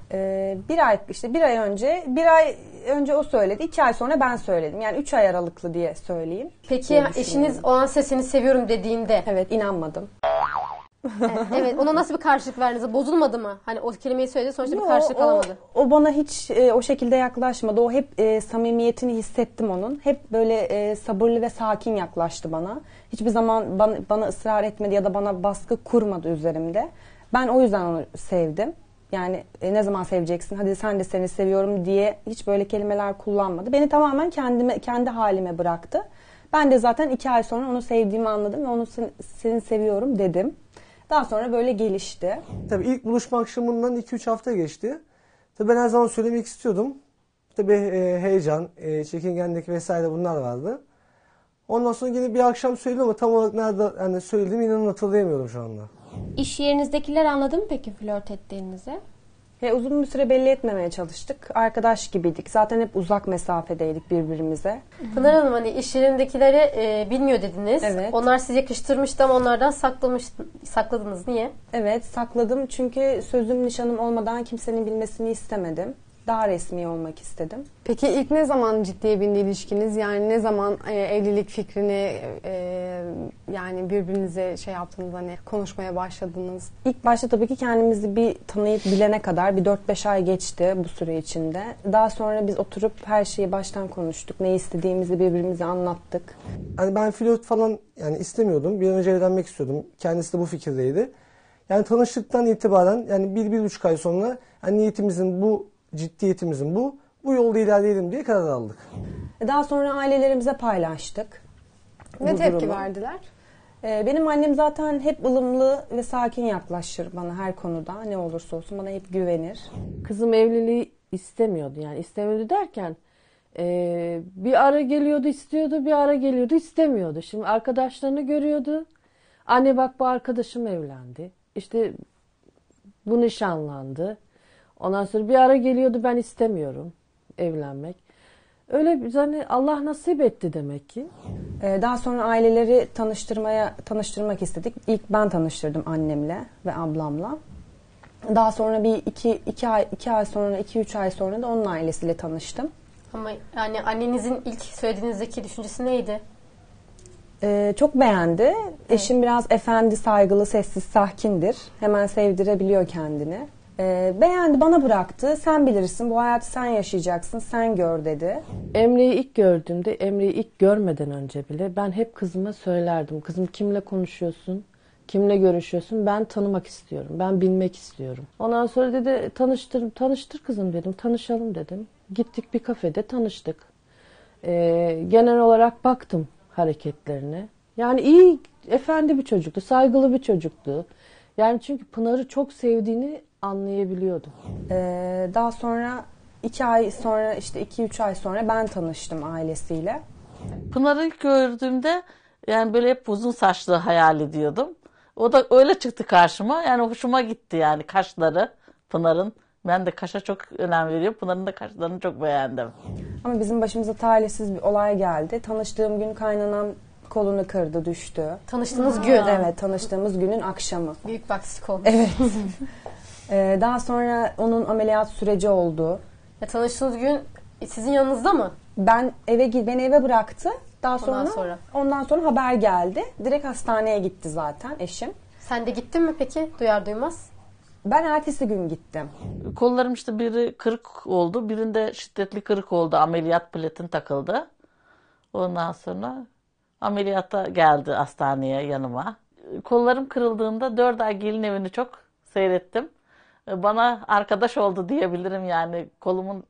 Bir ay önce o söyledi. 2 ay sonra ben söyledim. Yani 3 ay aralıklı diye söyleyeyim. Peki eşiniz o an size seni seviyorum dediğinde? Evet, inanmadım. Evet, ona nasıl bir karşılık verdiniz? Bozulmadı mı? Hani o kelimeyi söyledi, sonuçta bir karşılık alamadı. O bana hiç o şekilde yaklaşmadı. O hep samimiyetini hissettim onun. Hep böyle sabırlı ve sakin yaklaştı bana. Hiçbir zaman bana ısrar etmedi ya da bana baskı kurmadı üzerimde. Ben o yüzden onu sevdim. Yani ne zaman seveceksin, hadi sen de seni seviyorum diye hiç böyle kelimeler kullanmadı. Beni tamamen kendi halime bıraktı. Ben de zaten 2 ay sonra onu sevdiğimi anladım ve onu seni seviyorum dedim. Daha sonra böyle gelişti. Tabii ilk buluşma akşamından 2-3 hafta geçti. Tabii ben her zaman söylemek istiyordum. Tabii heyecan, çekingenlik vesaire bunlar vardı. Ondan sonra yine bir akşam söyledim ama tam olarak nerede yani söyledim inanın hatırlayamıyorum şu anda. İş yerinizdekiler anladı mı peki flört ettiğinizi? Uzun bir süre belli etmemeye çalıştık. Arkadaş gibiydik. Zaten hep uzak mesafedeydik birbirimize. Pınar Hanım, hani iş yerindekileri bilmiyor dediniz. Evet. Onlar sizi yakıştırmıştı ama onlardan sakladınız. Niye? Evet, sakladım. Çünkü sözüm nişanım olmadan kimsenin bilmesini istemedim. Daha resmi olmak istedim. Peki ilk ne zaman ciddiye bindi ilişkiniz? Yani ne zaman evlilik fikrini yani birbirinize şey yaptınız, hani konuşmaya başladınız? İlk başta tabii ki kendimizi bir tanıyıp bilene kadar bir 4-5 ay geçti bu süre içinde. Daha sonra biz oturup her şeyi baştan konuştuk. Ne istediğimizi birbirimize anlattık. Yani ben flört falan yani istemiyordum. Bir an önce evlenmek istiyordum. Kendisi de bu fikirdeydi. Yani tanıştıktan itibaren yani 1-1,5 ay sonra yani niyetimizin bu, ciddiyetimizin bu yolda ilerleyelim diye karar aldık. Daha sonra ailelerimize paylaştık. Ne tepki verdiler? Benim annem zaten hep ılımlı ve sakin yaklaşır bana her konuda. Ne olursa olsun bana hep güvenir. Kızım evliliği istemiyordu. Yani istemiyordu derken bir ara geliyordu istiyordu, bir ara geliyordu istemiyordu. Şimdi arkadaşlarını görüyordu. Anne bak bu arkadaşım evlendi. İşte bu nişanlandı. Ondan sonra bir ara geliyordu ben istemiyorum evlenmek. Öyle yani Allah nasip etti demek ki. Daha sonra aileleri tanıştırmak istedik. İlk ben tanıştırdım annemle ve ablamla. Daha sonra bir iki üç ay sonra da onun ailesiyle tanıştım. Ama yani annenizin ilk söylediğinizdeki düşüncesi neydi? Çok beğendi. Evet. Eşim biraz efendi, saygılı, sessiz, sakindir. Hemen sevdirebiliyor kendini. Beğendi, bana bıraktı. Sen bilirsin, bu hayatı sen yaşayacaksın, sen gör dedi. Emre'yi ilk görmeden önce bile ben hep kızıma söylerdim. Kızım kimle konuşuyorsun, kimle görüşüyorsun? Ben tanımak istiyorum, ben bilmek istiyorum. Ondan sonra dedi tanıştır kızım dedim, tanışalım dedim. Gittik bir kafede tanıştık. Genel olarak baktım hareketlerine. Yani iyi, efendi bir çocuktu, saygılı bir çocuktu. Yani çünkü Pınar'ı çok sevdiğini anlayabiliyordum. Daha sonra 2 ay sonra işte 2-3 ay sonra ben tanıştım ailesiyle. Pınar'ı ilk gördüğümde yani böyle hep uzun saçlı hayal ediyordum. O da öyle çıktı karşıma. Yani hoşuma gitti yani kaşları Pınar'ın. Ben de kaşa çok önem veriyorum. Pınar'ın da kaşlarını çok beğendim. Ama bizim başımıza talihsiz bir olay geldi. Tanıştığım gün kaynanam kolunu kırdı, düştü. Tanıştığımız gün? Evet, tanıştığımız günün akşamı. Büyük baksızlık olmuş. Evet. Daha sonra onun ameliyat süreci oldu. Tanıştığınız gün sizin yanınızda mı? Beni eve bıraktı. Daha sonra ondan sonra haber geldi. Direkt hastaneye gitti zaten eşim. Sen de gittin mi peki duyar duymaz? Ben ertesi gün gittim. Kollarım işte biri kırık oldu. Birinde şiddetli kırık oldu. Ameliyat platin takıldı. Ondan sonra ameliyatta geldi hastaneye yanıma. Kollarım kırıldığında 4 ay Gelin Evi'ni çok seyrettim. Bana arkadaş oldu diyebilirim yani. Kolumun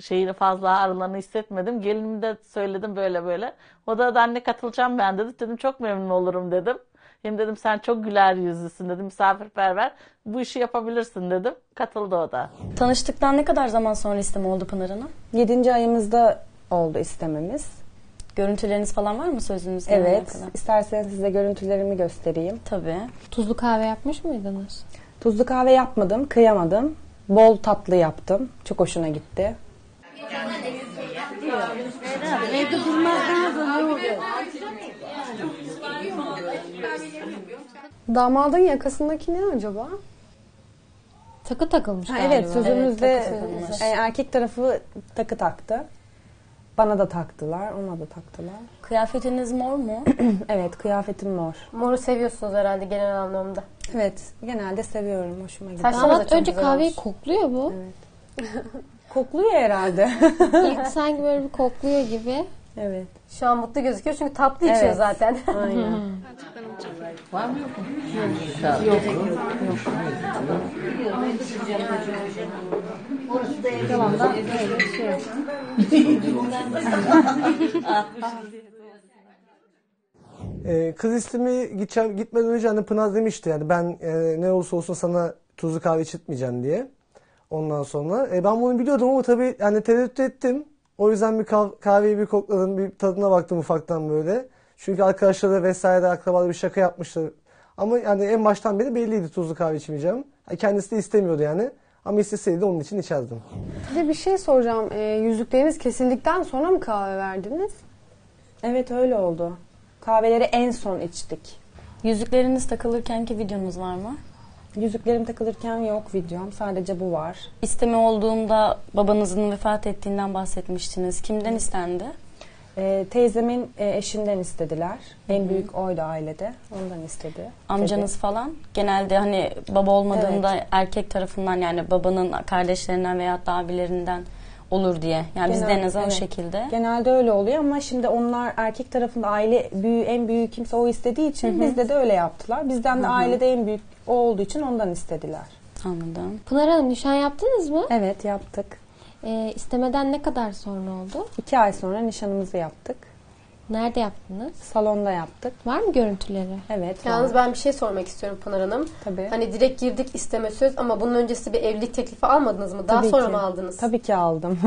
şeyini fazla ağrılarını hissetmedim. Gelinime de söyledim böyle. O da anne katılacağım ben dedi. Dedim çok memnun olurum dedim. Hem dedim sen çok güler yüzlüsün dedim. Misafirperver. Bu işi yapabilirsin dedim. Katıldı o da. Tanıştıktan ne kadar zaman sonra isteme oldu Pınar Hanım? 7. ayımızda oldu istememiz. Görüntüleriniz falan var mı sözünüzde? Evet. İsterseniz size görüntülerimi göstereyim. Tabii. Tuzlu kahve yapmış mıydınız? Tuzlu kahve yapmadım, kıyamadım. Bol tatlı yaptım. Çok hoşuna gitti. Damadın yakasındaki ne acaba? Takı takılmış galiba. Evet, sözümüzde erkek tarafı takı taktı. Bana da taktılar, ona da taktılar. Kıyafetiniz mor mu? Evet, kıyafetim mor. Moru seviyorsunuz herhalde genel anlamda. Evet, genelde seviyorum, hoşuma gidiyor. Saçlarınız önce kahveyi kokluyor mu? Evet. Kokluyor herhalde. İlk sanki böyle bir kokluyor gibi. Evet. Şu an mutlu gözüküyor çünkü tatlı içiyor evet. Zaten. Aynen. Var mı yok mu? Yok. Kız istemi gitmeden önce hani Pınar demişti yani ben ne olursa olsun sana tuzlu kahve içirtmeyeceğim diye. Ondan sonra ben bunu biliyordum ama tabii hani tereddüt ettim. O yüzden bir kahveyi bir kokladım, bir tadına baktım ufaktan böyle. Çünkü arkadaşları vesaire akrabaları bir şaka yapmıştı. Ama yani en baştan beri belliydi tuzlu kahve içmeyeceğim. Kendisi de istemiyordu yani. Ama isteseydi onun için içerdim. Bir de bir şey soracağım. Yüzükleriniz kesildikten sonra mı kahve verdiniz? Evet öyle oldu. Kahveleri en son içtik. Yüzükleriniz takılırkenki videonuz var mı? Yüzüklerim takılırken yok videom. Sadece bu var. İsteme olduğunda babanızın vefat ettiğinden bahsetmiştiniz. Kimden istendi? Teyzemin eşinden istediler. Hı-hı. En büyük oydu ailede. Ondan istedi. Amcanız dedi. Falan? Genelde hani baba olmadığında evet. Erkek tarafından yani babanın kardeşlerinden veya abilerinden olur diye. Yani bizde en azından evet. O şekilde. Genelde öyle oluyor ama şimdi onlar erkek tarafında aile büyüğü, en büyüğü kimse o istediği için Hı-hı. bizde de öyle yaptılar. Bizden Hı-hı. de ailede en büyük o olduğu için ondan istediler. Anladım. Pınar Hanım nişan yaptınız mı? Evet yaptık. İstemeden ne kadar sonra oldu? 2 ay sonra nişanımızı yaptık. Nerede yaptınız? Salonda yaptık. Var mı görüntüleri? Evet. Yalnız ben bir şey sormak istiyorum Pınar Hanım. Tabii. Hani direkt girdik isteme söz ama bunun öncesi bir evlilik teklifi almadınız mı? Daha Tabii sonra ki. Mı aldınız? Tabii ki aldım.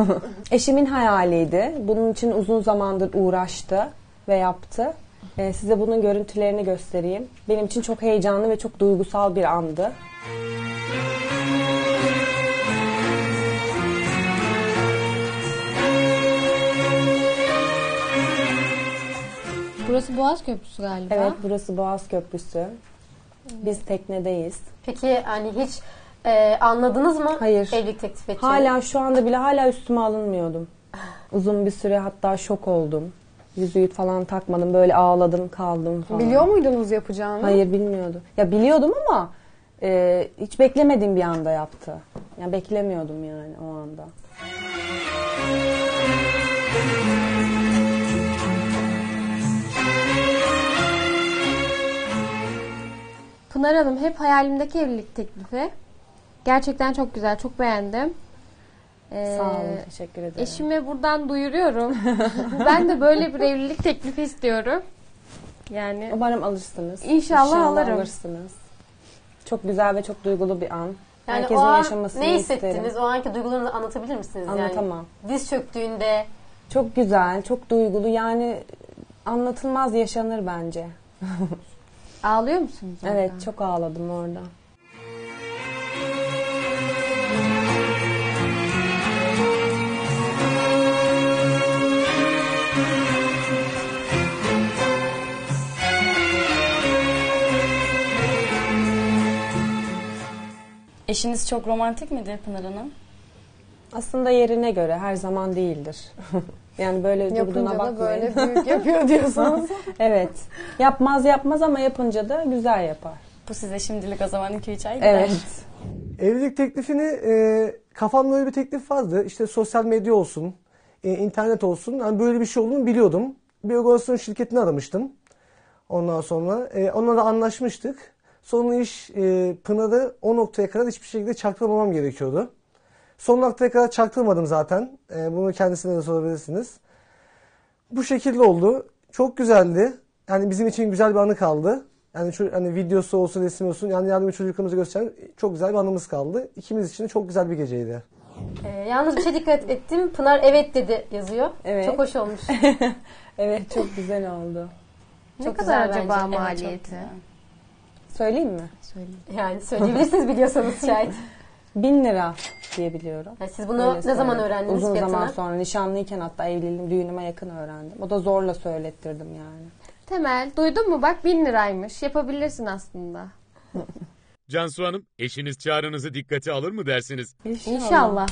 Eşimin hayaliydi. Bunun için uzun zamandır uğraştı ve yaptı. Size bunun görüntülerini göstereyim. Benim için çok heyecanlı ve çok duygusal bir andı. Burası Boğaz Köprüsü galiba. Evet, burası Boğaz Köprüsü. Biz teknedeyiz. Peki hani hiç anladınız mı? Hayır. Evlilik teklif edeceğini? Hala şu anda bile hala üstüme alınmıyordum. Uzun bir süre hatta şok oldum. Yüzüğü falan takmadım. Böyle ağladım, kaldım falan. Biliyor muydunuz yapacağını? Hayır, bilmiyordum. Ya biliyordum ama hiç beklemediğim bir anda yaptı. Yani beklemiyordum yani o anda. Pınar Hanım, hep hayalimdeki evlilik teklifi. Gerçekten çok güzel, çok beğendim. Sağ olun, teşekkür ederim. Eşime buradan duyuruyorum. Ben de böyle bir evlilik teklifi istiyorum. Yani umarım alırsınız. İnşallah alırsınız. Çok güzel ve çok duygulu bir an. Yani herkesin yaşamasını isterim. Ne hissettiniz? O anki duygularını anlatabilir misiniz? Anlatamam. Yani diz çöktüğünde. Çok güzel, çok duygulu. Yani anlatılmaz yaşanır bence. Ağlıyor musunuz? Orada? Evet, çok ağladım orada. Eşiniz çok romantik midir Pınar Hanım? Aslında yerine göre, her zaman değildir. Yani böyle durduğuna bakmayın. Yapınca da böyle büyük yapıyor diyorsunuz. Evet. Yapmaz ama yapınca da güzel yapar. Bu size şimdilik o zaman 2-3 ay gider. Evet. Evlilik teklifini kafamda öyle bir teklif vardı. İşte sosyal medya olsun, internet olsun. Yani böyle bir şey olduğunu biliyordum. Bir organizasyon şirketini aramıştım. Ondan sonra onunla da anlaşmıştık. Sonra iş Pınar'ı o noktaya kadar hiçbir şekilde çaktırmamam gerekiyordu. Son noktaya kadar çaktırmadım zaten. Bunu kendisine de sorabilirsiniz. Bu şekilde oldu. Çok güzeldi. Yani bizim için güzel bir anı kaldı. Yani videosu olsun, resmi olsun. Yani yardımcı çocuklarımızı gösteren çok güzel bir anımız kaldı. İkimiz için de çok güzel bir geceydi. Yalnız bir şey dikkat ettim. Pınar evet dedi yazıyor. Evet. Çok hoş olmuş. Evet, çok güzel oldu. Çok ne kadar güzel acaba bence. Maliyeti? Evet, söyleyeyim mi? Söyleyeyim. Yani söyleyebilirsiniz biliyorsanız şayet. 1000 lira diye biliyorum. Yani siz bunu öyle ne söyleyeyim. Zaman öğrendiniz? Uzun fiyatına? Zaman sonra nişanlıyken hatta evliliğim düğünüme yakın öğrendim. O da zorla söylettirdim yani. Temel duydun mu bak 1000 liraymış yapabilirsin aslında. Cansu Hanım eşiniz çağrınızı dikkate alır mı dersiniz? İnşallah.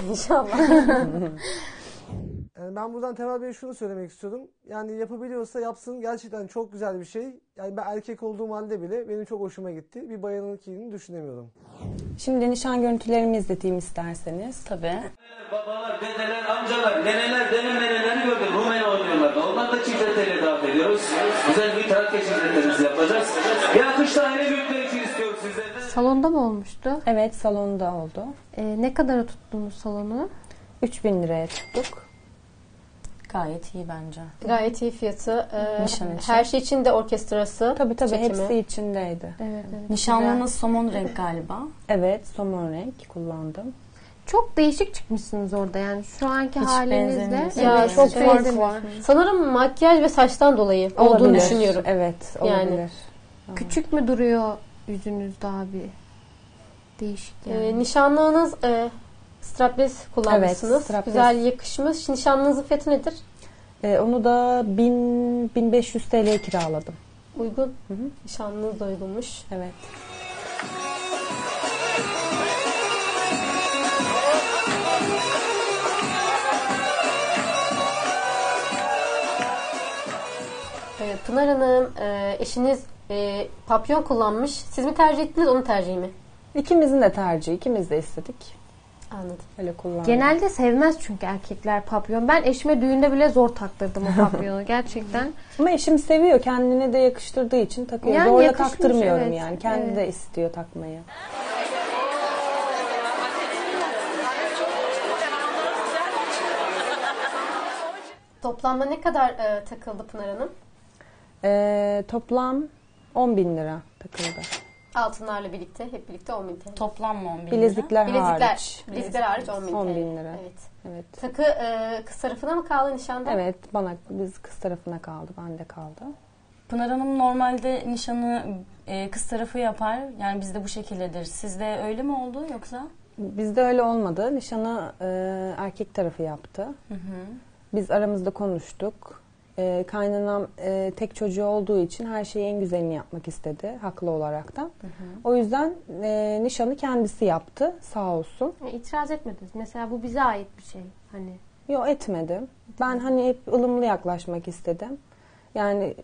Yani ben buradan Temel Bey'e şunu söylemek istiyordum. Yani yapabiliyorsa yapsın, gerçekten çok güzel bir şey. Yani ben erkek olduğum halde bile benim çok hoşuma gitti. Bir bayanın kiyini düşünemiyorum. Şimdi nişan görüntülerimi izleteyim isterseniz. Tabii. Babalar, dedeler, amcalar, neneler, benim nenelerini gördüm. Rumeli oynuyorlardı. Ondan da çifteteli davet ediyoruz. Güzel bir Trakya çiftetlerimizi yapacağız. Bir akışta aile büyükler için istiyoruz sizlerden. Salonda mı olmuştu? Evet, salonda oldu. Ne kadara tuttunuz salonu? 3000 liraya tuttuk. Gayet iyi bence. Gayet iyi fiyatı. Her şey için de orkestrası. Tabii çekimi. Hepsi içindeydi. Evet, evet. Nişanlımız somon renk galiba. Evet, somon renk kullandım. Çok değişik çıkmışsınız orada, yani şu anki hiç halinizde. Ya evet, çok fark var. Sanırım makyaj ve saçtan dolayı olabilir olduğunu düşünüyorum. Evet, olabilir. Yani. Küçük mü duruyor yüzünüz daha bir değişik yani. Nişanlınız strapless kullanmışsınız. Evet, strapless. Güzel yakışmış. Nişanlınızın fiyatı nedir? Onu da 1500 TL'ye kiraladım. Uygun. Hı hı. Nişanlınız da uygunmuş. Evet. Pınar Hanım, eşiniz papyon kullanmış. Siz mi tercih ettiniz, onun tercihi mi? İkimizin de tercihi. İkimiz de istedik. Anladım. Öyle kullandım. Genelde sevmez çünkü erkekler papyon. Ben eşime düğünde bile zor taktırdım o papyonu gerçekten. Ama eşim seviyor. Kendine de yakıştırdığı için takıyor. Yani zorla taktırmıyorum, evet. Yani. Kendi evet de istiyor takmayı. Toplamda ne kadar takıldı Pınar Hanım? Toplam 10.000 lira takıldı. Altınlarla birlikte, hep birlikte 10.000 TL. Toplam mı 10.000 lira? Bilezikler hariç 10.000 lira. Evet. Takı kız tarafına mı kaldı nişanda? Evet, biz kız tarafına kaldı, bende kaldı. Pınar Hanım normalde nişanı kız tarafı yapar, yani bizde bu şekildedir. Sizde öyle mi oldu yoksa? Bizde öyle olmadı, nişanı erkek tarafı yaptı. Hı hı. Biz aramızda konuştuk. Kaynanam tek çocuğu olduğu için her şeyi en güzelini yapmak istedi, haklı olaraktan. Hı hı. O yüzden nişanı kendisi yaptı, sağ olsun. İtiraz etmediniz. Mesela bu bize ait bir şey hani. Yok, etmedim. Ben hani hep ılımlı yaklaşmak istedim. Yani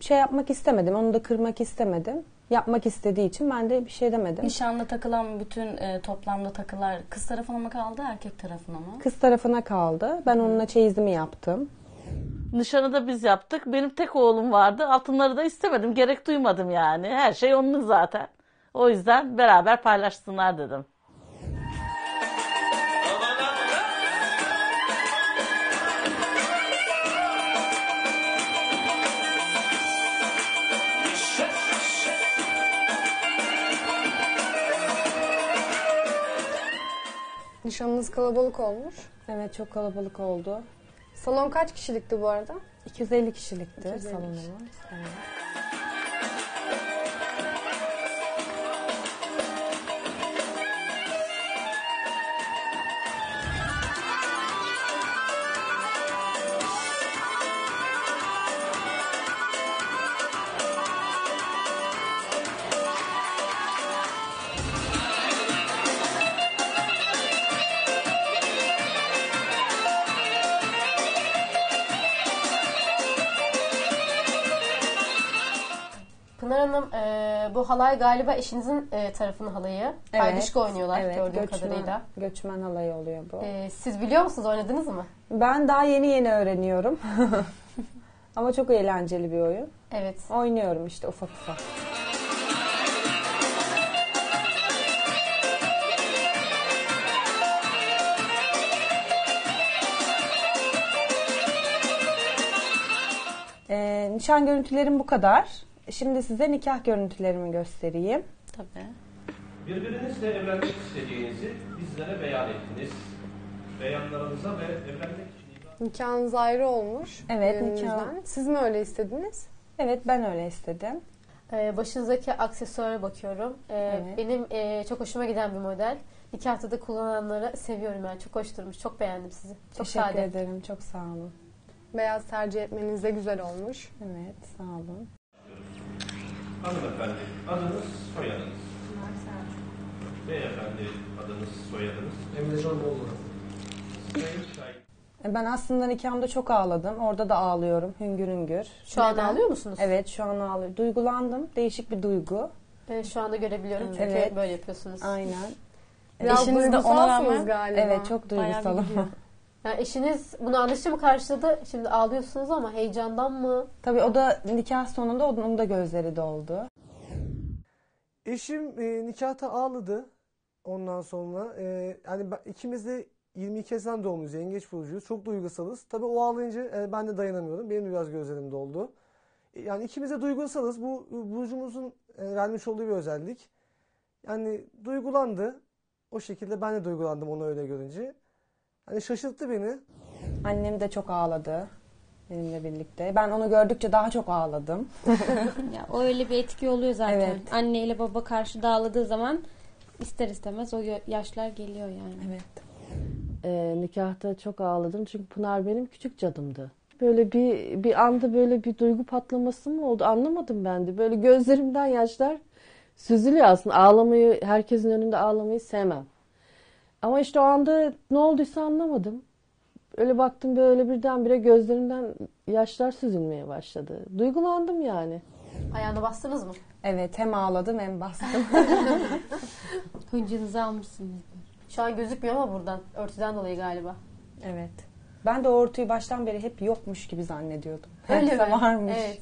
şey yapmak istemedim, onu da kırmak istemedim. Yapmak istediği için ben de bir şey demedim. Nişanda takılan bütün toplamda takılar kız tarafına mı kaldı, erkek tarafına mı? Kız tarafına kaldı. Ben onunla çeyizimi yaptım. Nişanı da biz yaptık. Benim tek oğlum vardı. Altınları da istemedim. Gerek duymadım yani. Her şey onun zaten. O yüzden beraber paylaşsınlar dedim. Nişanınız kalabalık olmuş. Evet, çok kalabalık oldu. Salon kaç kişilikti bu arada? 250 kişilikti salonumuz. Evet. Bu halay galiba eşinizin tarafının halayı. Evet. Paylaşık oynuyorlar, evet, gördüğüm kadarıyla. Göçmen halayı oluyor bu. Siz biliyor musunuz, oynadınız mı? Ben daha yeni öğreniyorum. Ama çok eğlenceli bir oyun. Evet. Oynuyorum işte ufak ufak. Nişan görüntülerim bu kadar. Şimdi size nikah görüntülerimi göstereyim. Tabii. Birbirinizle evlenmek istediğinizi bizlere beyan ettiniz. Beyanlarınıza ve evlenmek için... Nikahınız ayrı olmuş. Evet, nikah. Siz mi öyle istediniz? Evet, ben öyle istedim. Başınızdaki aksesuara bakıyorum. Evet. Benim çok hoşuma giden bir model. Nikahta da kullananları seviyorum yani. Çok hoş durmuş. Çok beğendim sizi. Çok Teşekkür ederim. Çok sağ olun. Beyaz tercih etmeniz de güzel olmuş. Evet, sağ olun. Hanımefendi, adınız, soyadınız? Beyefendi, adınız, soyadınız? Emrecan. Ben aslında nikahımda çok ağladım. Orada da ağlıyorum hüngür hüngür. Şu an ağlıyor musunuz? Evet, şu an ağlıyorum. Duygulandım. Değişik bir duygu. Evet, şu anda görebiliyorum çünkü evet, böyle yapıyorsunuz. Aynen. Eşiniz de ona rağmen galiba. Evet, çok duygusalım. Yani eşiniz bunu anlayışla mı karşıladı? Şimdi ağlıyorsunuz ama heyecandan mı? Tabii o da nikah sonunda onun da gözleri doldu. Eşim nikahta ağladı. Ondan sonra hani ikimiz de 22 Haziran doğumluyuz, yengeç burcuyuz. Çok duygusalız. Tabii o ağlayınca ben de dayanamıyordum. Benim de biraz gözlerim doldu. Yani ikimiz de duygusalız. Bu burcumuzun vermiş olduğu bir özellik. Yani duygulandı. O şekilde ben de duygulandım onu öyle görünce. Hani şaşırttı beni. Annem de çok ağladı benimle birlikte. Ben onu gördükçe daha çok ağladım. Ya, öyle bir etki oluyor zaten. Evet. Anne ile baba karşı dağladığı zaman ister istemez o yaşlar geliyor yani. Evet. Nikahta çok ağladım çünkü Pınar benim küçük cadımdı. Böyle bir anda böyle bir duygu patlaması mı oldu anlamadım ben de. Böyle gözlerimden yaşlar süzülüyor aslında. Ağlamayı, herkesin önünde ağlamayı sevmem. Ama işte o anda ne olduysa anlamadım. Öyle baktım böyle birdenbire gözlerimden yaşlar süzülmeye başladı. Duygulandım yani. Ayağına bastınız mı? Evet, hem ağladım hem bastım. Hıncınızı almışsınız. Şu an gözükmüyor ama buradan. Örtüden dolayı galiba. Evet. Ben de o örtüyü baştan beri hep yokmuş gibi zannediyordum. Öyle mi? Varmış. Evet.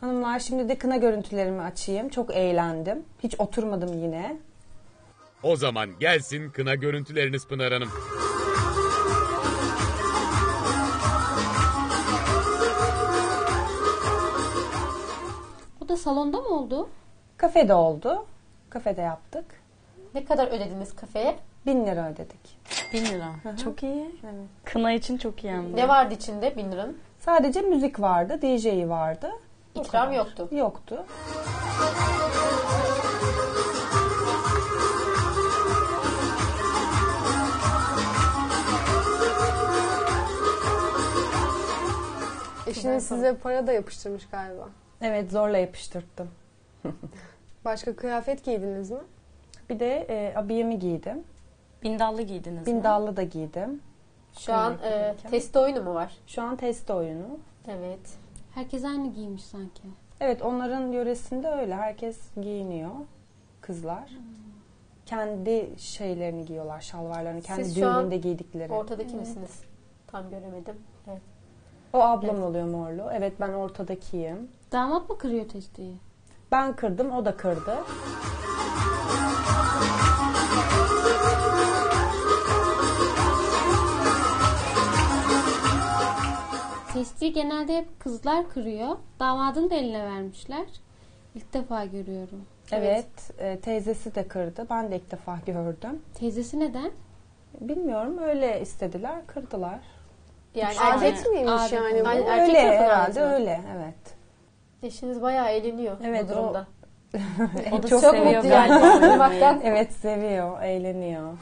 Hanımlar, şimdi de kına görüntülerimi açayım. Çok eğlendim. Hiç oturmadım yine. O zaman gelsin kına görüntüleriniz Pınar Hanım. Bu da salonda mı oldu? Kafede oldu. Kafede yaptık. Ne kadar ödediniz kafeye? 1000 lira ödedik. 1000 lira. Hı-hı. Çok iyi. Evet. Kına için çok iyi hem de. Ne vardı içinde 1000 liranın? Sadece müzik vardı, DJ'yi vardı. İkram yoktu. Yoktu. Eşiniz size para da yapıştırmış galiba. Evet, zorla yapıştırdım. Başka kıyafet giydiniz mi? Bir de abiyemi giydim. Bindallı giydiniz mi? Bindallı da giydim. Şu an teste oyunu mu var? Şu an teste oyunu. Evet. Herkes aynı giymiş sanki. Evet, onların yöresinde öyle. Herkes giyiniyor. Kızlar. Kendi şeylerini giyiyorlar, şalvarlarını. Kendi düğününde giydikleri. Ortadaki misiniz? Tam göremedim. Evet. O ablam oluyor morlu. Evet, ben ortadakiyim. Damat mı kırıyor testiyi? Ben kırdım, o da kırdı. Testiyi genelde hep kızlar kırıyor. Damadın da eline vermişler. İlk defa görüyorum. Evet, teyzesi de kırdı. Ben de ilk defa gördüm. Teyzesi neden? Bilmiyorum, öyle istediler, kırdılar. Yani adet miymiş adet yani? Öyle herhalde, öyle evet. Eşiniz bayağı eğleniyor bu durumda. O da çok seviyor galiba. Evet, seviyor, eğleniyor.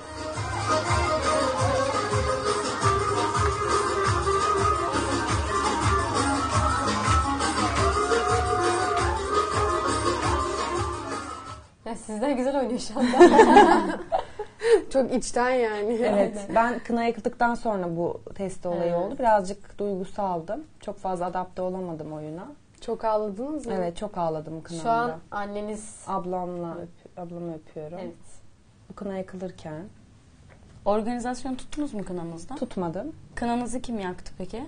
Ya, sizden güzel oynuyor şu anda. Çok içten yani. Evet. Ben kına yakıldıktan sonra bu test olayı oldu. Birazcık duygusaldım. Çok fazla adapte olamadım oyuna. Çok ağladınız mı? Evet, çok ağladım kınamda. Şu an anneniz... Ablamı öpüyorum. Evet. Bu kına yakılırken. Organizasyon tuttunuz mu kınamızda? Tutmadım. Kınanızı kim yaktı peki?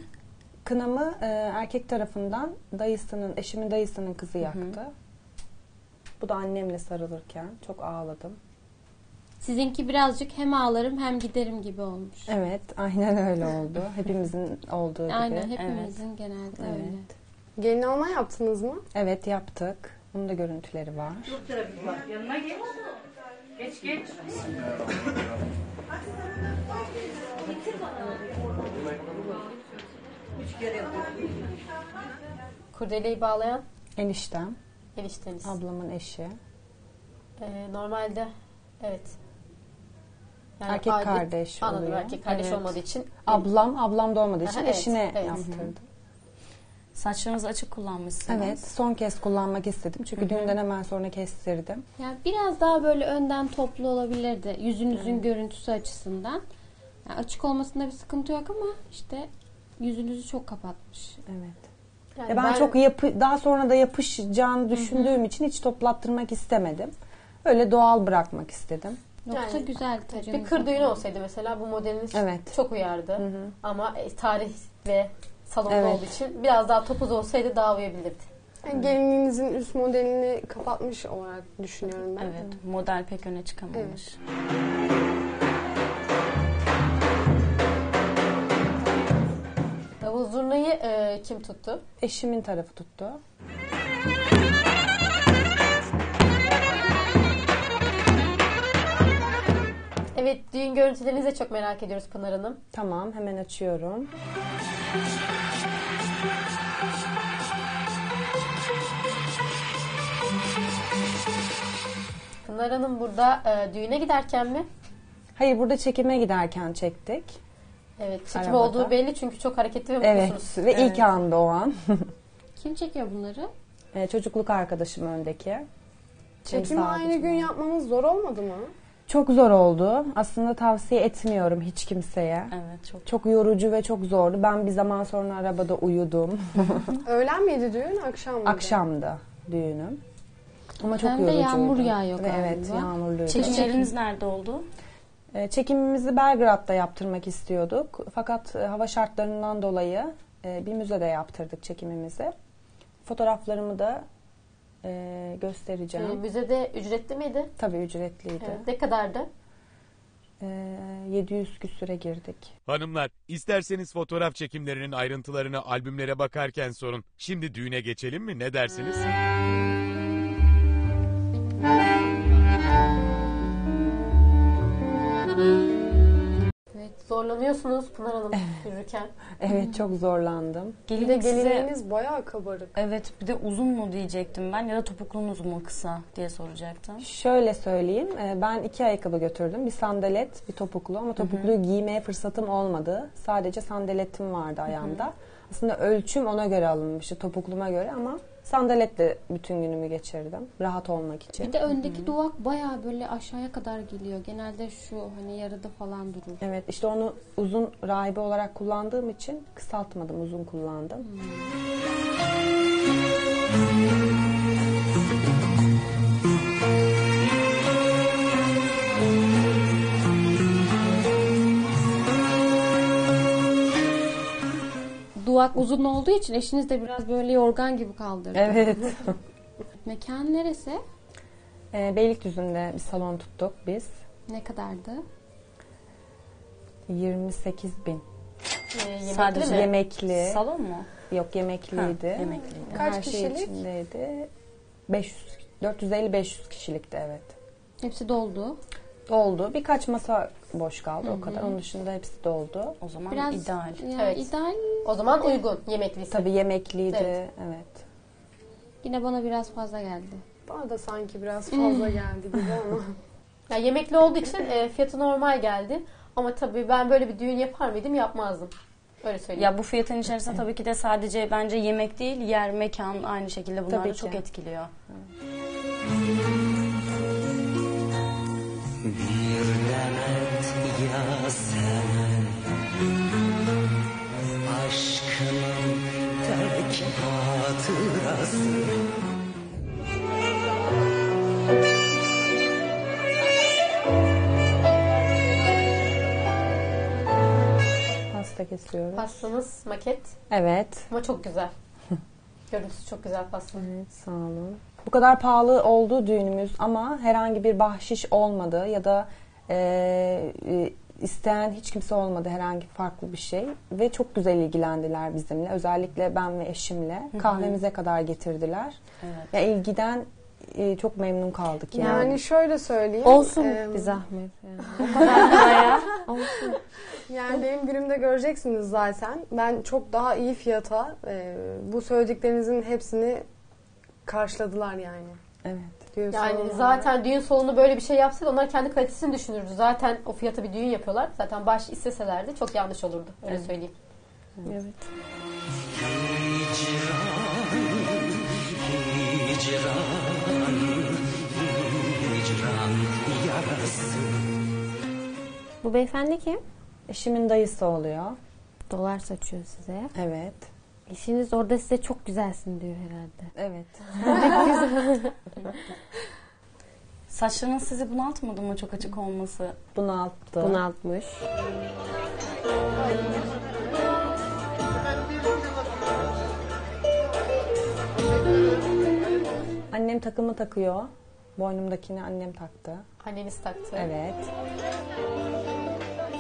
Kınamı erkek tarafından eşimin dayısının kızı yaktı. Hı-hı. Bu da annemle sarılırken. Çok ağladım. Sizinki birazcık hem ağlarım hem giderim gibi olmuş. Evet, aynen öyle oldu. Hepimizin olduğu gibi. Aynen, hepimizin genelde öyle. Gelin alma yaptınız mı? Evet, yaptık. Bunun da görüntüleri var. Yanına geç. Geç. Kurdeleyi bağlayan? Eniştem. Enişteniz. Ablamın eşi. Normalde evet. Yani erkek kardeş oluyor. Anladım, erkek kardeş olmadığı için. Ablam da olmadığı için eşine yaptırdım. Saçlarınızı açık kullanmışsınız. Evet, son kez kullanmak istedim. Çünkü düğünden hemen sonra kestirdim. Yani biraz daha böyle önden toplu olabilirdi. Yüzünüzün görüntüsü açısından. Yani açık olmasında bir sıkıntı yok ama işte yüzünüzü çok kapatmış. Evet. Yani ben çok daha sonra da yapışacağını düşündüğüm için hiç toplattırmak istemedim. Öyle doğal bırakmak istedim. Yoksa yani, güzel. Bir kır düğünü olsaydı mesela bu modeliniz çok uyardı. Hı-hı. Ama tarih ve salonda olduğu için biraz daha topuz olsaydı daha uyabilirdi. Yani gelinliğinizin üst modelini kapatmış olarak düşünüyorum ben. Evet, model pek öne çıkamamış. Evet. Davul zurnayı kim tuttu? Eşimin tarafı tuttu. Evet, düğün görüntülerinizi de çok merak ediyoruz Pınar Hanım. Tamam, hemen açıyorum. Pınar Hanım burada düğüne giderken mi? Hayır, burada çekime giderken çektik. Evet, çekim arabada. Olduğu belli çünkü çok hareketli ve mutlusunuz. Evet, ve ilk anda o an. Kim çekiyor bunları? Çocukluk arkadaşım öndeki. Çekimi aynı gün yapmamız zor olmadı mı? Çok zor oldu. Aslında tavsiye etmiyorum hiç kimseye. Evet, çok yorucu ve çok zordu. Ben bir zaman sonra arabada uyudum. Öğlen miydi düğün, akşam mıydı? Akşamdı düğünüm. Ama çok yorucuydu. Hem de yağmur yağıyor galiba. Evet, yağmurluydu. Çekimleriniz nerede oldu? Çekimimizi Belgrad'da yaptırmak istiyorduk. Fakat hava şartlarından dolayı bir müzede yaptırdık çekimimizi. Fotoğraflarımı da göstereceğim. Müzede ücretli miydi? Tabii ücretliydi. Evet, ne kadardı? 700 küsüre girdik. Hanımlar, isterseniz fotoğraf çekimlerinin ayrıntılarını albümlere bakarken sorun. Şimdi düğüne geçelim mi? Ne dersiniz? Evet, zorlanıyorsunuz Pınar Hanım yürürken. Evet, çok zorlandım. Bir de gelinliğiniz bayağı kabarık. Evet, bir de uzun mu diyecektim ben ya da topuklunuz mu kısa diye soracaktım. Şöyle söyleyeyim, ben 2 ayakkabı götürdüm. Bir sandalet, bir topuklu ama topukluyu giymeye fırsatım olmadı. Sadece sandaletim vardı ayağımda. Aslında ölçüm ona göre alınmıştı, topukluma göre ama sandaletle bütün günümü geçirdim. Rahat olmak için. Bir de öndeki duvak bayağı böyle aşağıya kadar geliyor. Genelde şu hani yarıda falan durur. Evet, işte onu uzun rahibe olarak kullandığım için kısaltmadım, uzun kullandım. Duvak uzun olduğu için eşiniz de biraz böyle yorgan gibi kaldırdı. Evet. Mekan neresi? Beylikdüzü'nde bir salon tuttuk biz. Ne kadardı? 28.000. Sadece mi? Yemekli. Salon mu? Yok, yemekliydi. Ha, yemekliydi. Kaç kişilik? Şey içindeydi. 450-500 kişilikti, evet. Hepsi doldu. Doldu. Birkaç masa boş kaldı o kadar. Onun dışında hepsi doldu. O zaman biraz ideal. Yani evet. İdeal. O zaman uygun yemekliydi. Tabii yemekliydi. Evet. Evet. Yine bana biraz fazla geldi. Bana da sanki biraz fazla geldi gibi ama. Ya yemekli olduğu için fiyatı normal geldi. Ama tabii ben böyle bir düğün yapar mıydım? Yapmazdım. Öyle söyleyeyim. Ya bu fiyatın içerisinde tabii ki de sadece bence yemek değil, yer, mekan aynı şekilde bunlar da çok etkiliyor. Evet. Bir lament ya sana aşkımın tek hatırası. Pasta kesiyoruz. Pastanız maket. Evet. Ama çok güzel. Görüntüsü çok güzel pastanız. Evet, sağ olun. Bu kadar pahalı oldu düğünümüz ama herhangi bir bahşiş olmadı ya da isteyen hiç kimse olmadı, herhangi farklı bir şey. Ve çok güzel ilgilendiler bizimle. Özellikle ben ve eşimle. Kahvemize kadar getirdiler. Evet. Ya ilgiden çok memnun kaldık yani. Yani şöyle söyleyeyim. Olsun bir zahmet. Yani. O kadar da ya. Olsun. Yani benim günümde göreceksiniz zaten. Ben çok daha iyi fiyata bu söylediklerinizin hepsini karşıladılar yani. Evet. Düğün yani zaten düğün salonu böyle bir şey yapsaydı onlar kendi kalitesini düşünürdü. Zaten o fiyata bir düğün yapıyorlar. Zaten baş isteselerdi çok yanlış olurdu. Öyle söyleyeyim. Evet. Evet. Bu beyefendi kim? Eşimin dayısı oluyor. Dolar saçıyor size. Evet. Eşiniz orada size çok güzelsin diyor herhalde. Evet. Saçlarınız sizi bunaltmadı mı çok açık olması? Bunalttı. Bunaltmış. Annem takımı takıyor. Boynumdakini annem taktı. Anneniz taktı. Evet.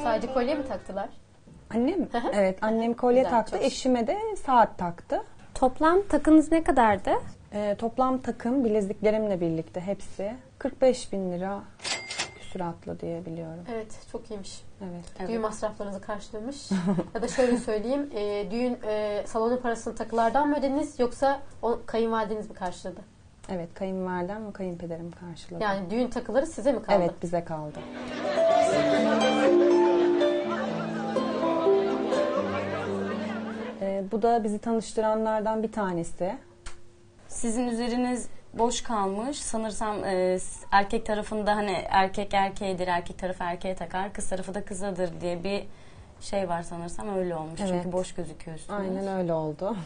Sadece kolye mi taktılar? Annem? Evet, annem kolye güzel, taktı. Eşime de saat taktı. Toplam takınız ne kadardı? Toplam takım bileziklerimle birlikte hepsi 45.000 lira küsuratlı diye biliyorum. Evet, çok iyiymiş. Evet. Düğün masraflarınızı karşılamış. Ya da şöyle söyleyeyim, düğün salonu parasını takılardan mı ödediniz yoksa o kayınvalideniz mi karşıladı? Evet, kayınvalidem ve kayınpederim karşıladı. Yani düğün takıları size mi kaldı? Evet, bize kaldı. Bu da bizi tanıştıranlardan bir tanesi. Sizin üzeriniz boş kalmış. Sanırsam erkek tarafında hani erkek erkeğedir, erkek tarafı erkeğe takar, kız tarafı da kızadır diye bir şey var sanırsam, öyle olmuş. Evet. Çünkü boş gözüküyor üstünüz. Aynen öyle oldu.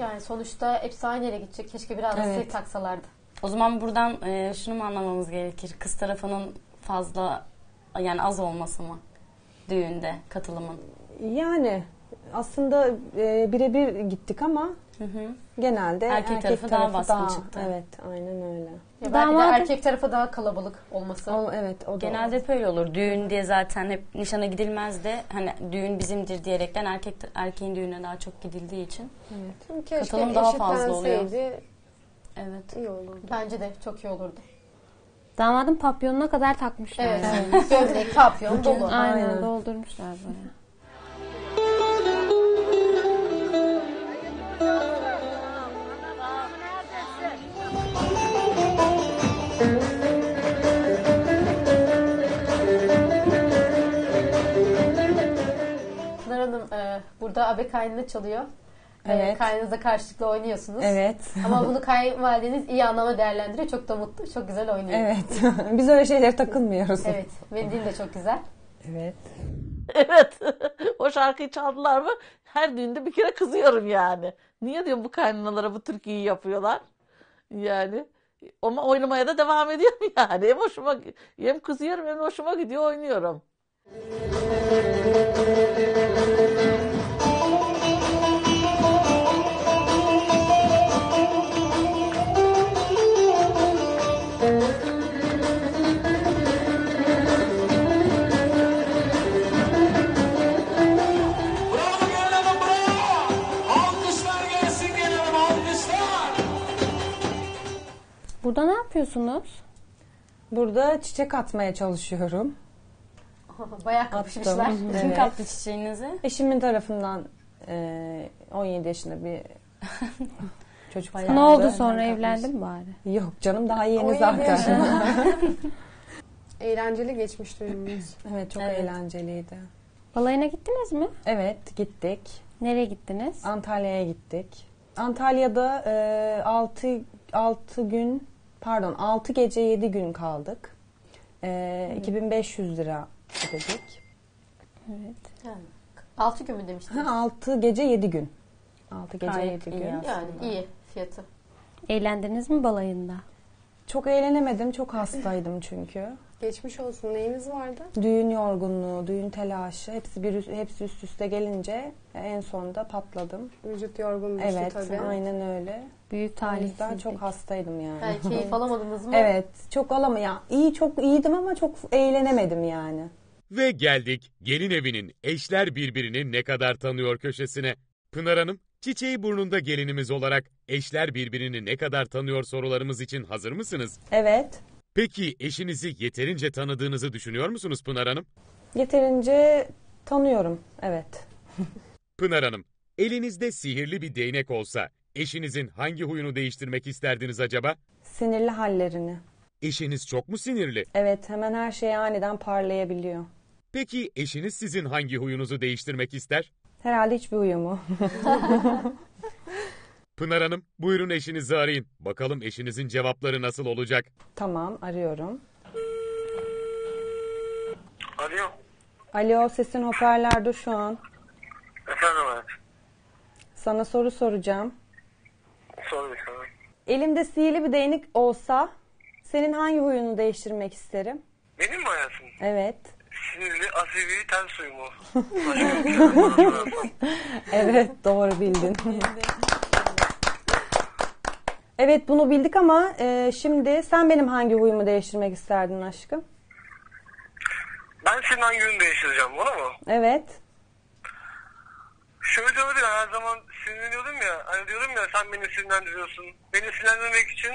Yani sonuçta hepsi aynı yere gidecek. Keşke biraz da evet, taksalardı. O zaman buradan şunu mu anlamamız gerekir? Kız tarafının fazla, yani az olması mı? Düğünde katılımın. Yani aslında birebir gittik ama genelde erkek tarafı daha baskın çıktı. Evet, aynen öyle. Ya belki de erkek tarafı daha kalabalık olması. Evet, o da genelde hep öyle olur. Düğün diye zaten hep nişana gidilmez de hani düğün bizimdir diyerekten erkeğin düğüne daha çok gidildiği için. Evet. Katılım daha fazla oluyor. Evet. İyi olurdu. Bence de çok iyi olurdu. Damadın papyonuna kadar takmışlar. Evet. Yani. Gömlek, papyon dolu. Aynen, doldurmuşlar böyle. Pınar Hanım burada abe kaynını çalıyor. Evet. Kaynınıza karşılıklı oynuyorsunuz. Evet. Ama bunu kayınvalideniz iyi anlama değerlendiriyor. Çok da mutlu, çok güzel oynuyor. Evet. Biz öyle şeylere takılmıyoruz. Evet. Mendil de çok güzel. Evet. Evet. O şarkıyı çaldılar mı? Her düğünde bir kere kızıyorum yani. Niye diyorum bu kaynanalara bu türküyü yapıyorlar? Yani ama oynamaya da devam ediyorum yani. Hem hoşuma, hem kızıyorum, hem hoşuma gidiyor, oynuyorum. Burada ne yapıyorsunuz? Burada çiçek atmaya çalışıyorum. Bayağı kapışmışlar. Evet. Kim kaptı çiçeğinizi? Eşimin tarafından 17 yaşında bir çocuk. Ne oldu sonra, evlendin bari? Yok canım, daha yeni zaten. Eğlenceli geçmiş düğünümüz. Evet, çok eğlenceliydi. Balayına gittiniz mi? Evet, gittik. Nereye gittiniz? Antalya'ya gittik. Antalya'da 6 gece 7 gün kaldık. 2500 lira ödedik. Evet. Yani 6 gün mü demiştiniz? 6 gece 7 gün. 6 gece 7 gün. Yani iyi fiyatı. Eğlendiniz mi balayında? Çok eğlenemedim. Çok hastaydım çünkü. Geçmiş olsun. Neyiniz vardı? Düğün yorgunluğu, düğün telaşı, hepsi üst üste gelince en sonunda patladım. Vücut yorgun düştü tabii. Evet, aynen öyle. Büyük talihsizlik. Çok hastaydım yani. Yani keyif alamadınız mı? Evet, çok alamadım. İyi, çok iyiydim ama çok eğlenemedim yani. Ve geldik Gelin Evi'nin eşler birbirini ne kadar tanıyor köşesine. Pınar Hanım, çiçeği burnunda gelinimiz olarak eşler birbirini ne kadar tanıyor sorularımız için hazır mısınız? Evet. Peki eşinizi yeterince tanıdığınızı düşünüyor musunuz Pınar Hanım? Yeterince tanıyorum, evet. Pınar Hanım, elinizde sihirli bir değnek olsa eşinizin hangi huyunu değiştirmek isterdiniz acaba? Sinirli hallerini. Eşiniz çok mu sinirli? Evet, hemen her şeye aniden parlayabiliyor. Peki eşiniz sizin hangi huyunuzu değiştirmek ister? Herhalde hiçbir huyumu. Pınar Hanım, buyurun eşinizi arayın. Bakalım eşinizin cevapları nasıl olacak? Tamam, arıyorum. Alo. Alo, sesin hoparlörde şu an. Efendim abi. Sana soru soracağım. Sor bakalım. Elimde sihirli bir değnek olsa senin hangi huyunu değiştirmek isterim? Benim mi hayatım? Evet. Sinirli, asibi, ten suyu mu? Evet, doğru bildin. Evet, bunu bildik ama şimdi sen benim hangi huyumu değiştirmek isterdin aşkım? Ben senin hangi huyunu değiştireceğim, bana mı? Evet. Şöyle diyordu ya, her zaman sinirleniyordum ya, hani diyorum ya sen beni sinirlendiriyorsun. Beni sinirlendirmek için